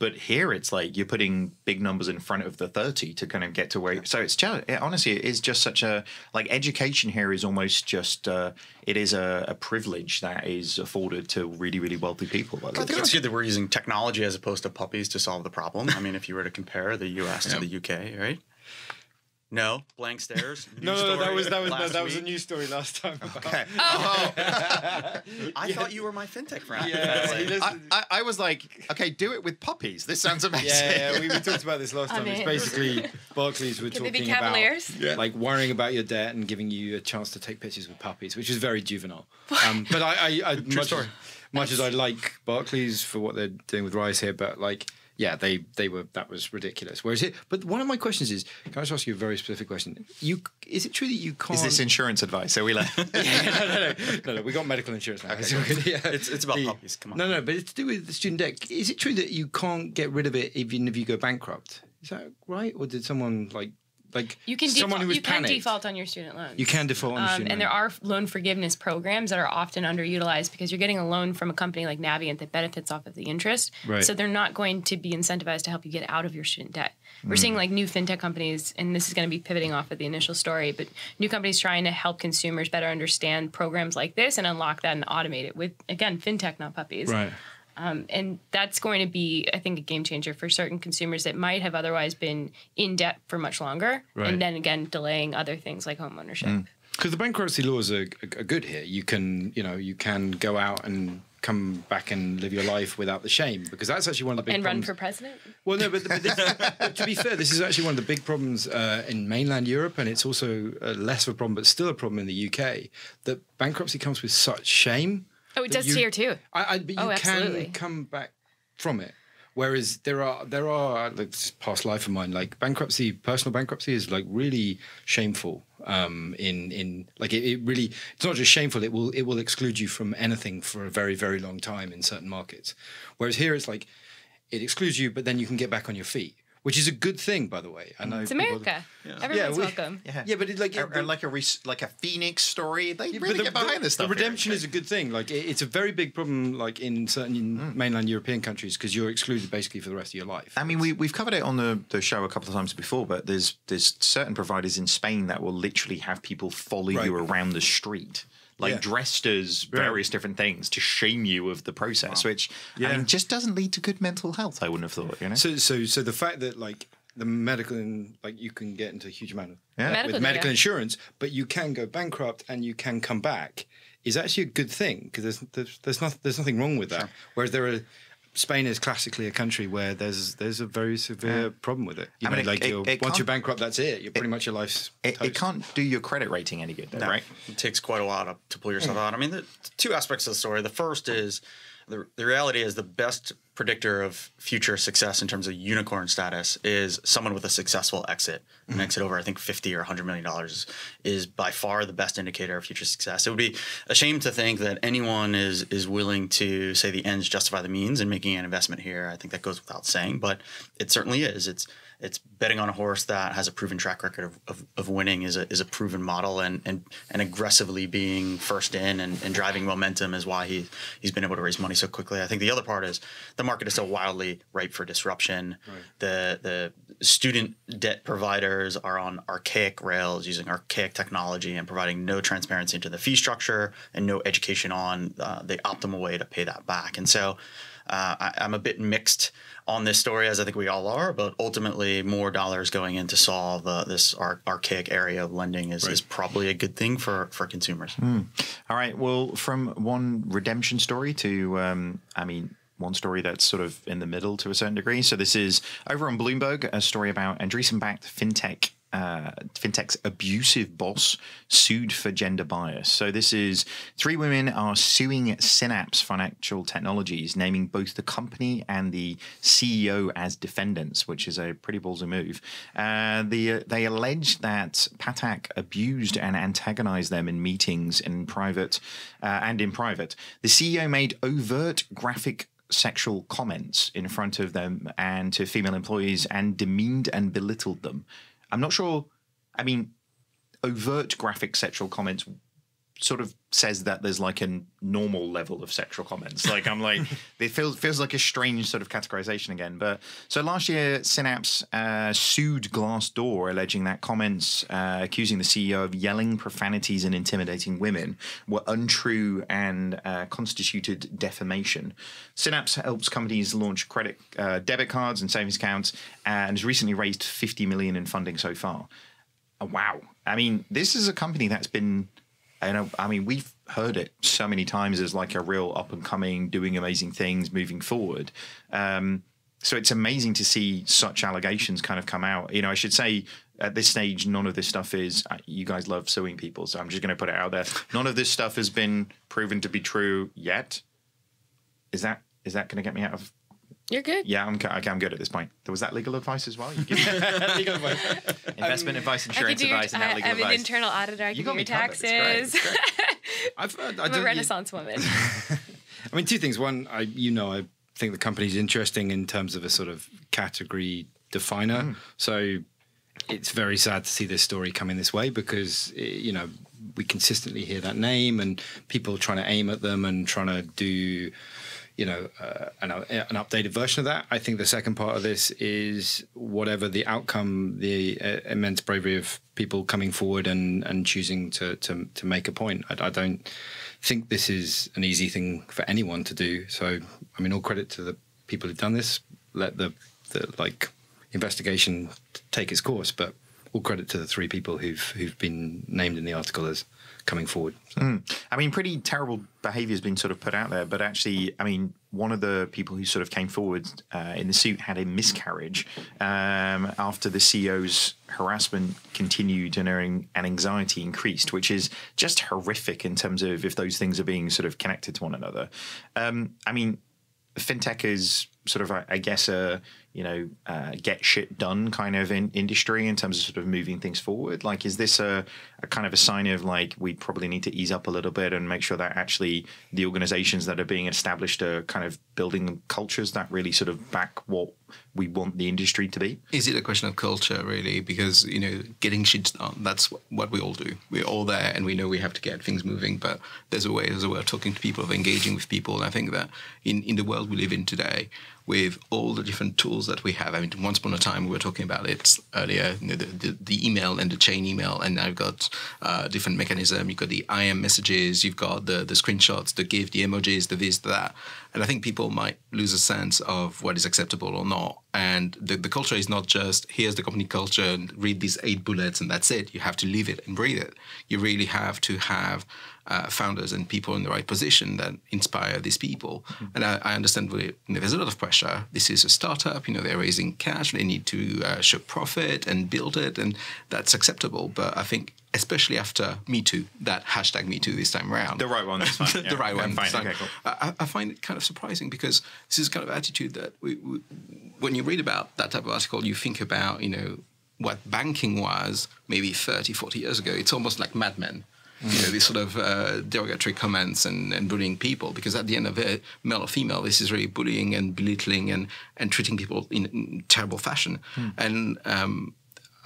But here it's like you're putting big numbers in front of the 30 to kind of get to where. So it's honestly, it is just such a education here is almost just it is a privilege that is afforded to really, really wealthy people. I think it's good that we're using technology as opposed to puppies to solve the problem. I mean, if you were to compare the U.S. to the UK, right? No, blank stares. No, that was a news story last time. Okay. I thought you were my fintech friend. Yeah, I was like, okay, do it with puppies. This sounds amazing. Yeah, we talked about this last time. It's basically Barclays were talking about like worrying about your debt and giving you a chance to take pictures with puppies, which is very juvenile. But I much as I like Barclays for what they're doing with Rise here, but like. Yeah, that was ridiculous. Whereas it, but one of my questions is, can I just ask you a very specific question? Is it true that you can't? Is this insurance advice? Are we like? No, we got medical insurance now. Okay, so, it's about puppies. Come on. No, but it's to do with the student debt. Is it true that you can't get rid of it even if you go bankrupt? Is that right? Or did someone like you can someone who was panicked? You can default on your student loans. You can default on your student loans. And there are loan forgiveness programs that are often underutilized because you're getting a loan from a company like Navient that benefits off of the interest. Right. So they're not going to be incentivized to help you get out of your student debt. We're seeing like new fintech companies, and this is going to be pivoting off of the initial story, but new companies trying to help consumers better understand programs like this and unlock that and automate it with, again, fintech, not puppies. Right. And that's going to be, I think, a game changer for certain consumers that might have otherwise been in debt for much longer. Right. And then again, delaying other things like home ownership. Because the bankruptcy laws are good here. You can, you can go out and come back and live your life without the shame, because that's actually one of the big problems. And run for president? Well, no, but to be fair, this is actually one of the big problems in mainland Europe, and it's also less of a problem, but still a problem in the UK, that bankruptcy comes with such shame. Oh, it does here too. But you can come back from it. Whereas there are like this past life of mine, like bankruptcy, personal bankruptcy is like really shameful. It's not just shameful, it will exclude you from anything for a very, very long time in certain markets. Whereas here it's like it excludes you, but then you can get back on your feet. Which is a good thing, by the way. I know it's America. Everyone's welcome. Yeah, but it's like a Phoenix story. They really get behind this stuff. The redemption is a good thing. Like it's a very big problem, like in certain mainland European countries, because you're excluded basically for the rest of your life. I mean, we've covered it on the show a couple of times before, but there's certain providers in Spain that will literally have people follow you around the street. Like dressed as various different things to shame you of the process, which I mean just doesn't lead to good mental health. I wouldn't have thought, So the fact that like the medical and like you can get into a huge amount of medical insurance, but you can go bankrupt and you can come back is actually a good thing because there's nothing wrong with that. Sure. Whereas Spain is classically a country where there's a very severe problem with it. Once you're bankrupt, that's it. You're pretty much your life's toast. It can't do your credit rating any good, though, right? It takes quite a while to pull yourself out. I mean, the two aspects of the story. The first is the reality is the best predictor of future success in terms of unicorn status is someone with a successful exit. An exit over, I think, $50 or $100 million is by far the best indicator of future success. It would be a shame to think that anyone is willing to say the ends justify the means in making an investment here. I think that goes without saying, but it certainly is. It's betting on a horse that has a proven track record of winning is a proven model, and aggressively being first in and driving momentum is why he's been able to raise money so quickly. I think the other part is the market is so wildly ripe for disruption. Right. The student debt providers are on archaic rails using archaic technology and providing no transparency into the fee structure and no education on the optimal way to pay that back. And so I'm a bit mixed on this story, as I think we all are, but ultimately more dollars going in to solve this archaic area of lending is probably a good thing for consumers. Mm. All right. Well, from one redemption story to, I mean, one story that's sort of in the middle to a certain degree. So this is over on Bloomberg, a story about Andreessen-backed fintech. Fintech's abusive boss sued for gender bias. So this is three women are suing Synapse Financial Technologies, naming both the company and the CEO as defendants, which is a pretty ballsy move. They allege that Patak abused and antagonized them in meetings in private. The CEO made overt graphic sexual comments in front of them and to female employees and demeaned and belittled them. I'm not sure, I mean, overt graphic sexual comments sort of says that there's like a normal level of sexual comments. Like I'm like, it feels like a strange sort of categorization again. But so last year, Synapse sued Glassdoor, alleging that comments accusing the CEO of yelling profanities and intimidating women were untrue and constituted defamation. Synapse helps companies launch credit debit cards and savings accounts and has recently raised 50 million in funding so far. Oh, wow. I mean, this is a company that's been... I mean, we've heard it so many times as like a real up and coming, doing amazing things, moving forward. So it's amazing to see such allegations kind of come out. You know, I should say at this stage, none of this stuff is, you guys love suing people, so I'm just going to put it out there. None of this stuff has been proven to be true yet. Is that going to get me out of? You're good. Yeah, I'm good at this point. Was that legal advice as well? You give legal advice. Investment advice, insurance advice, and now legal advice. I'm an internal auditor. I can do your taxes. It's great. I'm a Renaissance woman. I mean, two things. One, I think the company's interesting in terms of a sort of category definer. Mm. So it's very sad to see this story coming this way because, you know, we consistently hear that name and people trying to aim at them and trying to do... you know, an updated version of that. I think the second part of this is whatever the outcome, the immense bravery of people coming forward and choosing to make a point. I don't think this is an easy thing for anyone to do. So, I mean, all credit to the people who've done this. Let the investigation take its course, but all credit to the three people who've been named in the article as coming forward. So. Mm. I mean, pretty terrible behaviour has been sort of put out there, but actually, I mean, one of the people who sort of came forward in the suit had a miscarriage after the CEO's harassment continued and anxiety increased, which is just horrific in terms of if those things are being sort of connected to one another. I mean, fintech is sort of, I guess, a, you know, get shit done kind of industry in terms of sort of moving things forward. Like, is this a kind of a sign of like, we probably need to ease up a little bit and make sure that actually the organizations that are being established are kind of building cultures that really sort of back what we want the industry to be? Is it a question of culture, really? Because, you know, getting shit done, that's what we all do. We're all there and we know we have to get things moving, but there's a way of talking to people, of engaging with people. And I think that in the world we live in today, with all the different tools that we have. I mean, once upon a time, we were talking about it earlier, you know, the email and the chain email, and I've got different mechanism. You've got the IM messages, you've got the screenshots, the GIF, the emojis, the this, the that. And I think people might lose a sense of what is acceptable or not. And the culture is not just, here's the company culture and read these 8 bullets and that's it. You have to live it and breathe it. You really have to have founders and people in the right position that inspire these people. Mm-hmm. And I understand there's a lot of pressure. This is a startup, you know, they're raising cash, they need to show profit and build it, and that's acceptable. But I think, especially after Me Too, that hashtag Me Too this time around. The right one this time. The right one this time. Okay, cool. I find it kind of surprising because this is kind of attitude that we, when you read about that type of article, you think about, you know, what banking was maybe 30, 40 years ago. It's almost like Mad Men. You know, these sort of derogatory comments and bullying people, because at the end of it, male or female, this is really bullying and belittling and treating people in terrible fashion. Mm. And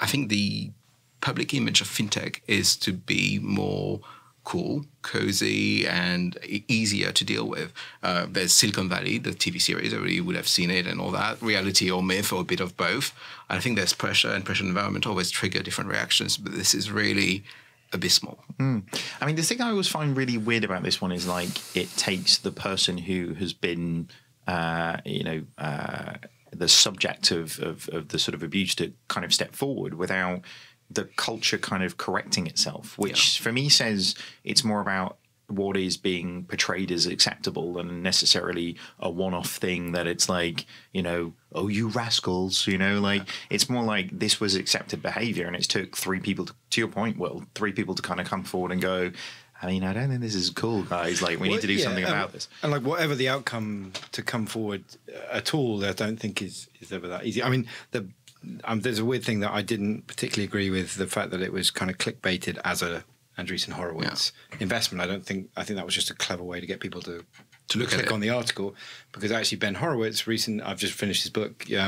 I think the public image of fintech is to be more cool, cozy, and easier to deal with. There's Silicon Valley, the TV series, everybody would have seen it and all that, reality or myth or a bit of both. I think there's pressure, and pressure environment always trigger different reactions, but this is really... abysmal. Mm. I mean, the thing I always find really weird about this one is like it takes the person who has been the subject of the sort of abuse to kind of step forward without the culture kind of correcting itself, which for me says it's more about what is being portrayed as acceptable than necessarily a one-off thing that it's like, you know, oh, you rascals, you know, like it's more like this was accepted behavior. And it took three people to your point, well, three people to kind of come forward and go, I mean, I don't think this is cool, guys. Like, we need to do something about this. And like, whatever the outcome to come forward at all, I don't think is ever that easy. I mean, there's a weird thing that I didn't particularly agree with, the fact that it was kind of clickbaited as a Andreessen Horowitz investment. I think that was just a clever way to get people to look click on the article, because actually Ben Horowitz, I've just finished his book. You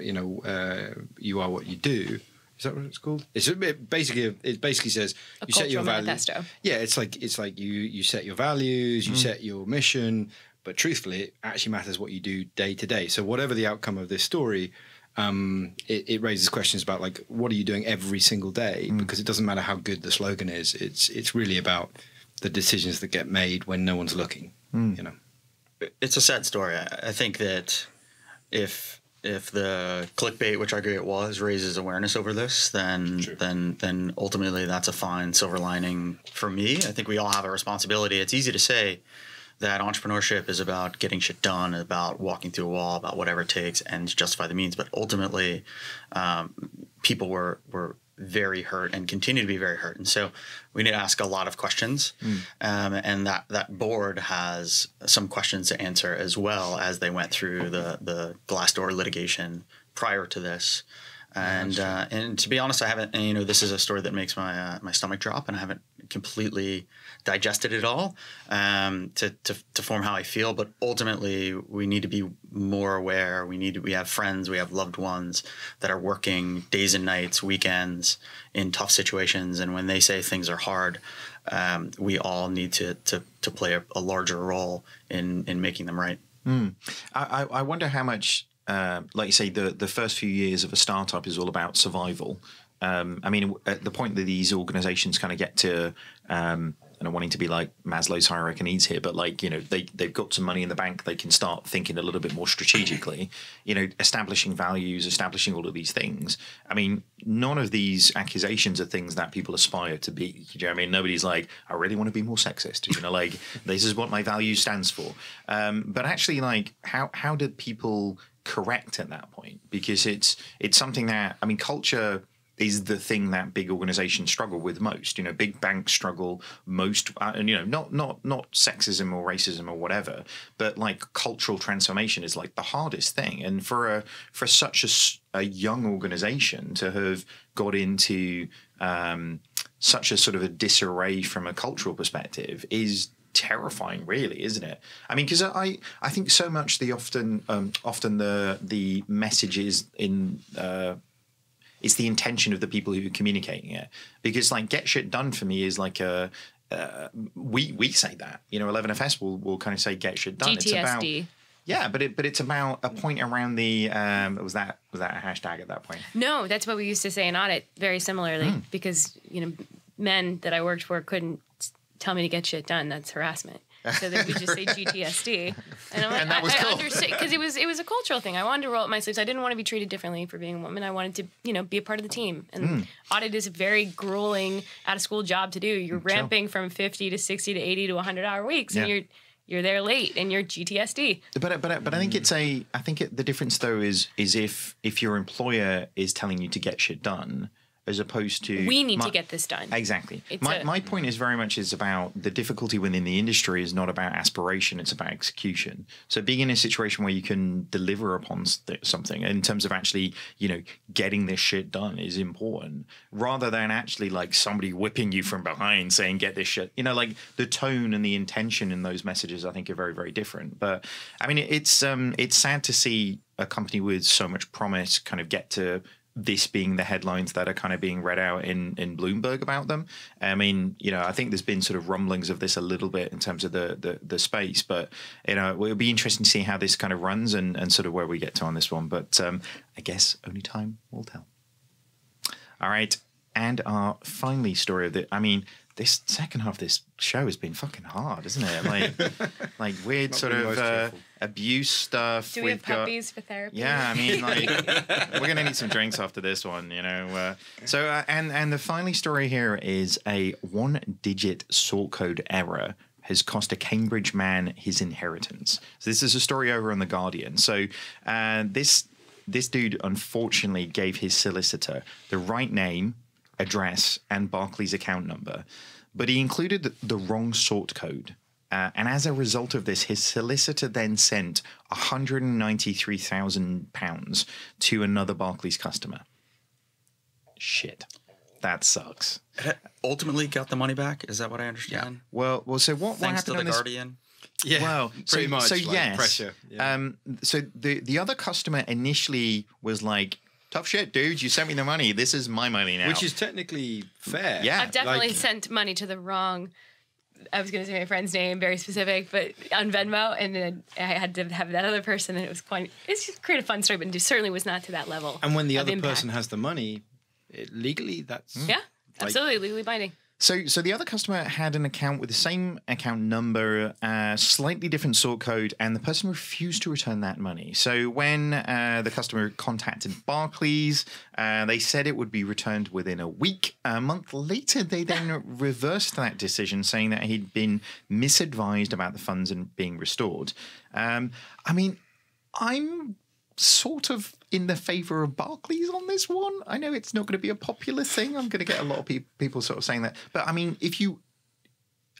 Are What You Do. Is that what it's called? It basically says you set your values. Yeah, it's like you set your values, you set your mission, but truthfully, it actually matters what you do day to day. So whatever the outcome of this story, it raises questions about like, what are you doing every single day? Because it doesn't matter how good the slogan is. It's really about the decisions that get made when no one's looking. You know, it's a sad story. I think that if the clickbait, which I agree it was, raises awareness over this, then ultimately that's a fine silver lining for me. I think we all have a responsibility. It's easy to say that entrepreneurship is about getting shit done, about walking through a wall, about whatever it takes, and justify the means. But ultimately, people were very hurt and continue to be very hurt. And so we need to ask a lot of questions. And that board has some questions to answer, as well as they went through the Glassdoor litigation prior to this. And to be honest, I haven't, this is a story that makes my my stomach drop, and I haven't completely digested it all to form how I feel. But ultimately, we need to be more aware. We have friends, we have loved ones that are working days and nights, weekends, in tough situations. And when they say things are hard, we all need to play a larger role in making them right. I wonder how much. Like you say, the first few years of a startup is all about survival. I mean, at the point that these organizations kind of get to, and I'm wanting to be like Maslow's hierarchy needs here, but like, they've got some money in the bank, they can start thinking a little bit more strategically, establishing values, establishing all of these things. I mean, none of these accusations are things that people aspire to be. Do you know what I mean? Nobody's like, I really want to be more sexist. Like, this is what my value stands for. But actually, like, how do people correct at that point? Because it's something that, I mean, culture is the thing that big organizations struggle with most. Big banks struggle most, and not sexism or racism or whatever, but like cultural transformation is like the hardest thing. And for such a young organization to have got into such a sort of a disarray from a cultural perspective is terrifying, really, isn't it? I mean, because I think so much often the message is in. It's the intention of the people who are communicating it, because like get shit done for me is like a we say that, 11FS will kind of say get shit done. GTSD. It's about but it's about a point around the was that a hashtag at that point? No, that's what we used to say in audit very similarly, because men that I worked for couldn't tell me to get shit done. That's harassment. So they would just say GTSD, and I'm like, and that was cool. I understood, because it was a cultural thing. I wanted to roll up my sleeves. I didn't want to be treated differently for being a woman. I wanted to, be a part of the team. And audit is a very grueling out of school job to do. You're ramping from 50 to 60 to 80 to 100-hour weeks, and you're there late, and you're GTSD. But I think the difference though is if your employer is telling you to get shit done, as opposed to... We need to get this done. Exactly. My point is very much is about the difficulty within the industry is not about aspiration, it's about execution. So being in a situation where you can deliver upon something in terms of actually, getting this shit done is important, rather than actually like somebody whipping you from behind saying, get this shit. Like the tone and the intention in those messages, I think, are very, very different. But I mean, it's sad to see a company with so much promise kind of get to... this being the headlines that are kind of being read out in Bloomberg about them. I mean, I think there's been sort of rumblings of this a little bit in terms of the space, but, it'll be interesting to see how this kind of runs and sort of where we get to on this one. But I guess only time will tell. All right. And our finally story of the, I mean, this second half of this show has been fucking hard, isn't it? Like, like weird sort of abuse stuff. Do we have puppies for therapy? Yeah, I mean, like, we're going to need some drinks after this one, you know. And the finally story here is a one-digit sort code error has cost a Cambridge man his inheritance. So this is a story over on The Guardian. So this dude, unfortunately, gave his solicitor the right name, address, and Barclays account number, but he included the wrong sort code. And as a result of this, his solicitor then sent £193,000 to another Barclays customer. Shit. That sucks. Ultimately got the money back? Is that what I understand? Yeah. Well, so what happened to The Guardian? Yeah, well, pretty much. So like, yes. Pressure. Yeah. So the other customer initially was like, tough shit, dude. You sent me the money. This is my money now. Which is technically fair. Yeah. I've definitely sent money to the wrong, I was going to say my friend's name, very specific, but on Venmo. And then I had to have that other person. And it was quite, it's just create a fun story, but it certainly was not to that level. And when the other person has the money, legally, that's. Yeah, absolutely. Legally binding. So the other customer had an account with the same account number, slightly different sort code, and the person refused to return that money. So when the customer contacted Barclays, they said it would be returned within a week. A month later, they then reversed that decision, saying that he'd been misadvised about the funds and being restored. I mean, I'm sort of in the favor of Barclays on this one. I know it's not going to be a popular thing. I'm going to get a lot of people sort of saying that. But I mean, if you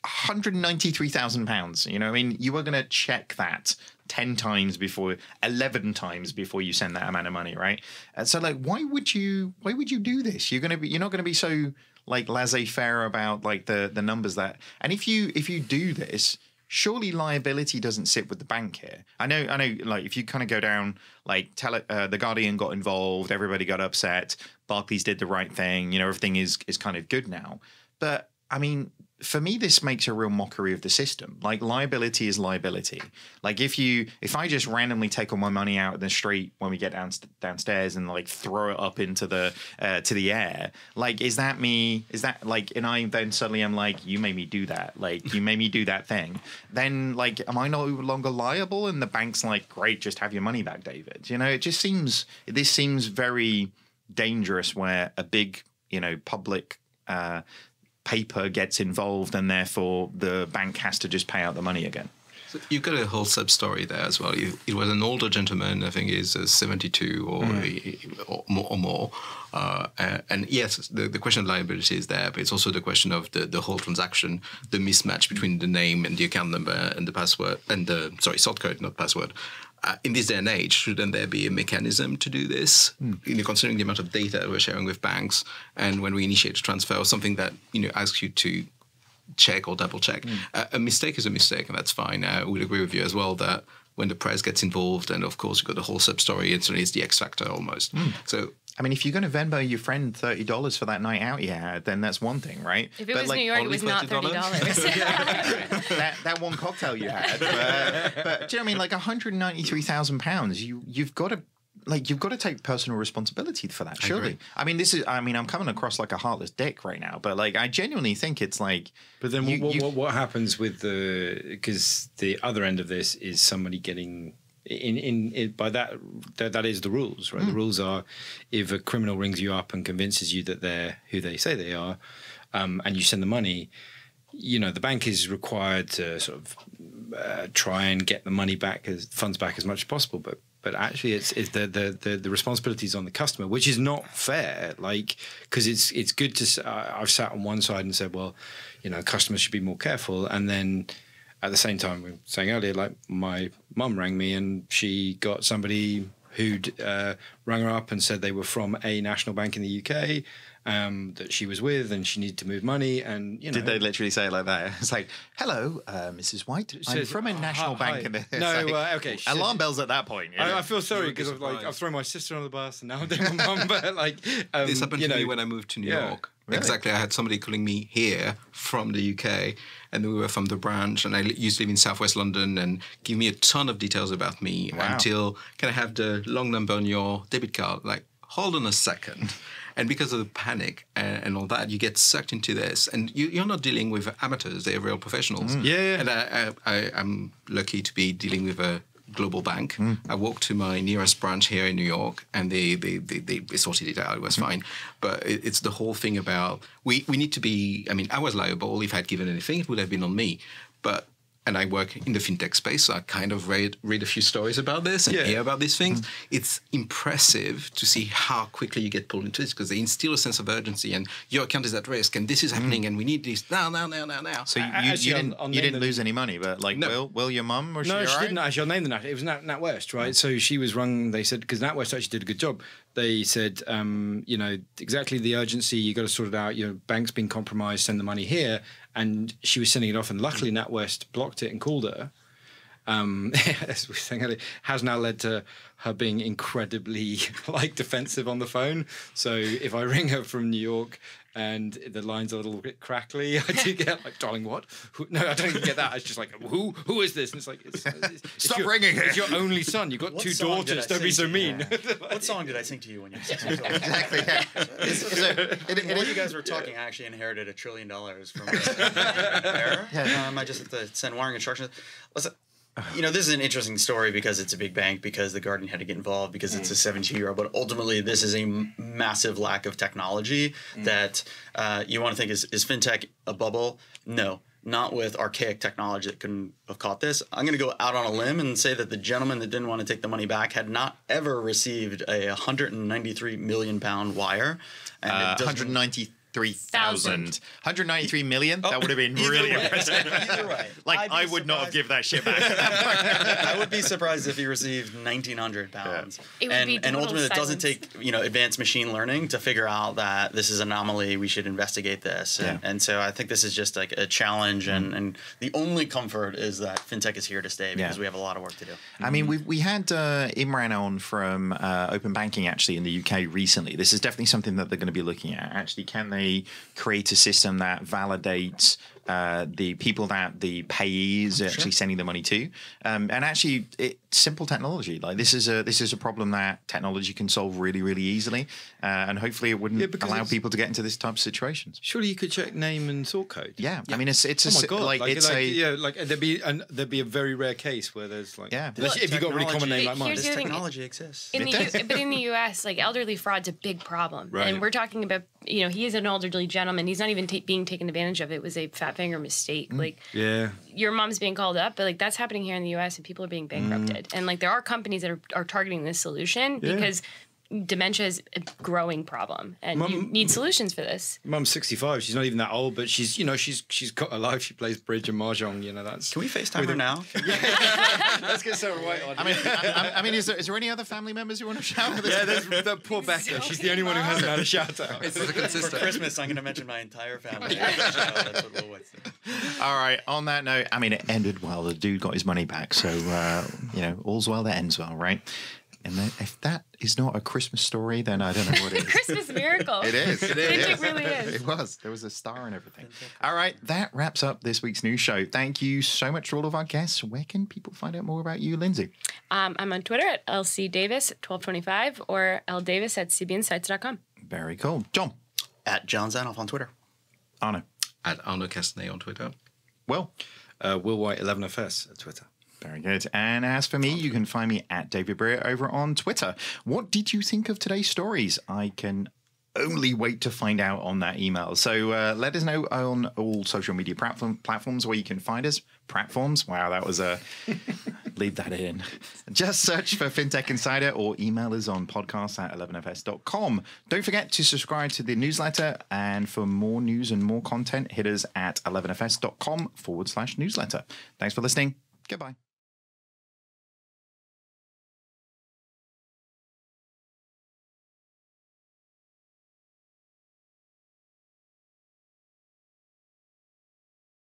£193,000, you know, I mean, you are going to check that 10 times before, 11 times before you send that amount of money, right? So like, why would you do this? You're not going to be so like laissez-faire about like the numbers that, and if you do this, surely liability doesn't sit with the bank here. I know. Like, if you kind of go down, like, The Guardian got involved, everybody got upset, Barclays did the right thing. You know, everything is kind of good now. But I mean, for me, this makes a real mockery of the system. Like, liability is liability. Like, if I just randomly take all my money out in the street when we get downstairs and like throw it up into the to the air, like, is that me? Is that like? And I then suddenly am like, you made me do that. Like, you made me do that thing. Then like, am I no longer liable? And the bank's like, great, just have your money back, David. You know, it just seems very dangerous where a big, you know, public paper gets involved and therefore the bank has to just pay out the money again. So you've got a whole sub-story there as well. It was an older gentleman, I think he's 72 or more. And yes, the question of liability is there, but it's also the question of the whole transaction, the mismatch between the name and the account number and the password, and the, sorry, sort code, not password. In this day and age, shouldn't there be a mechanism to do this? You know, considering the amount of data we're sharing with banks, and when we initiate a transfer or something that, you know, asks you to check or double check, a mistake is a mistake, and that's fine. I would agree with you as well that when the press gets involved, and of course you've got the whole sub story, and suddenly it's the X factor almost. So, I mean, if you're going to Venmo your friend $30 for that night out you had, then that's one thing, right? If it was like, New York, it was not $30. that one cocktail you had. But do you know what I mean? Like £193,000, you've got to, like, you've got to take personal responsibility for that, surely. I mean, I'm coming across like a heartless dick right now, but like, I genuinely think it's like. But then what happens with because the other end of this is somebody getting. By that is the rules, right? The rules are, if a criminal rings you up and convinces you that they're who they say they are, and you send the money, you know, the bank is required to sort of try and get the money back, funds back as much as possible. But actually, it's the responsibility is on the customer, which is not fair. Like, because it's good to I've sat on one side and said, well, you know, customers should be more careful, and then. At the same time, we were saying earlier, like, my mum rang me and she got somebody who'd rang her up and said they were from a national bank in the UK that she was with, and she needed to move money. And you know, did they literally say it like that? It's like, "Hello, Mrs. White, I'm from a national bank." And no, like, okay. Alarm bells at that point. You know? I feel sorry because I've thrown my sister on the bus, and now I'm doing my mum. But like, this happened to me when I moved to New York. Really? Exactly. I had somebody calling me here from the UK, and we were from the branch, and I used to live in Southwest London, and give me a ton of details about me until, can I have the long number on your debit card? Like, hold on a second. And because of the panic and all that, you get sucked into this. And you're not dealing with amateurs, they're real professionals. Mm. Yeah, yeah. And I'm lucky to be dealing with a global bank. Mm. I walked to my nearest branch here in New York, and they sorted it out. It was fine. But it's the whole thing about, we need to be, I mean, I was liable. If I'd given anything, it would have been on me. But, and I work in the fintech space, so I kind of read a few stories about this and hear about these things. Mm. It's impressive to see how quickly you get pulled into this, because they instill a sense of urgency and your account is at risk and this is happening and we need this now. So you didn't lose any money, but like, no. Will your mum, was she all right? No, she didn't actually. I'll name the Nat. It was Nat West, right? Mm. So she was rung, they said, because Nat West actually did a good job. They said, you know, exactly the urgency, you got to sort it out, your bank's been compromised, send the money here. And she was sending it off, and luckily NatWest blocked it and called her. As we were saying earlier, has now led to her being incredibly like defensive on the phone. So if I ring her from New York and the line's a little bit crackly, I do get like, darling, what? Who? No, I don't even get that. It's just like, who is this? And it's like, stop ringing her. It's your only son. You've got what two daughters. Don't be so mean. What song did I sing to you when you were 6 years old? Exactly. Yeah. While you guys were talking, I actually inherited $1 trillion from there. Yeah. I just have to send wiring instructions. Listen, you know, this is an interesting story because it's a big bank, because the Guardian had to get involved, because it's a 17-year-old. But ultimately, this is a massive lack of technology that you want to think is fintech a bubble? No, not with archaic technology that couldn't have caught this. I'm going to go out on a limb and say that the gentleman that didn't want to take the money back had not ever rreceived a 193 million pound wire. And it 193,000. 193 million? Oh, that would have been really impressive. Either way. Like, I would not have given that shit back. I would be surprised if he received 1,900 pounds. Yeah. And ultimately, it doesn't take, you know, advanced machine learning to figure out that this is an anomaly. We should investigate this. Yeah. And so I think this is just like a challenge. And the only comfort is that fintech is here to stay, because we have a lot of work to do. I mean, we had Imran on from Open Banking, actually, in the UK recently. This is definitely something that they're going to be looking at. Actually, can they create a system that validates the people that the payees are actually sending the money to, and actually it's simple technology. Like, this is a problem that technology can solve really, really easily, and hopefully it wouldn't allow people to get into this type of situations. Surely you could check name and sort code. Yeah, yeah. I mean, it's a, there'd be a very rare case where there's like, if you got a really common name like mine, this technology exists. But in the US, like, elderly fraud's a big problem, right? And we're talking about, you know, he is an elderly gentleman. He's not even being taken advantage of. It was a fat finger mistake. Like, your mom's being called up, but like, that's happening here in the US, and people are being bankrupted. And like, there are companies that are targeting this solution because dementia is a growing problem, and you need solutions for this. Mum's 65. She's not even that old, but she's, you know, she's got a life. She plays bridge and mahjong. You know, that's. Can we FaceTime her now? Let's get Sarah White on. I mean, is there any other family members you want to shout out? Yeah, there's the poor Becca. She's the only one who hasn't had a shout out. For Christmas, I'm going to mention my entire family. That's what Will White said. All right. On that note, I mean, it ended well. The dude got his money back, so you know, all's well that ends well, right? And if that is not a Christmas story, then I don't know what it is. Christmas miracle. It is. It is. It really is. It was. There was a star and everything. All right. That wraps up this week's news show. Thank you so much to all of our guests. Where can people find out more about you, Lindsay? I'm on Twitter at LCDavis1225 or LDavis at CBinsights.com. Very cool. John? At John Zanoff on Twitter. Arno? At Arno Castanet on Twitter. Will White, 11FS at Twitter. Very good. And as for me, you can find me at David Brear over on Twitter. What did you think of today's stories? I can only wait to find out on that email. So let us know on all social media platforms where you can find us. Platforms? Wow, that was a... Leave that in. Just search for Fintech Insider or email us on podcast@11fs.com. Don't forget to subscribe to the newsletter. And for more news and more content, hit us at 11fs.com/newsletter. Thanks for listening. Goodbye.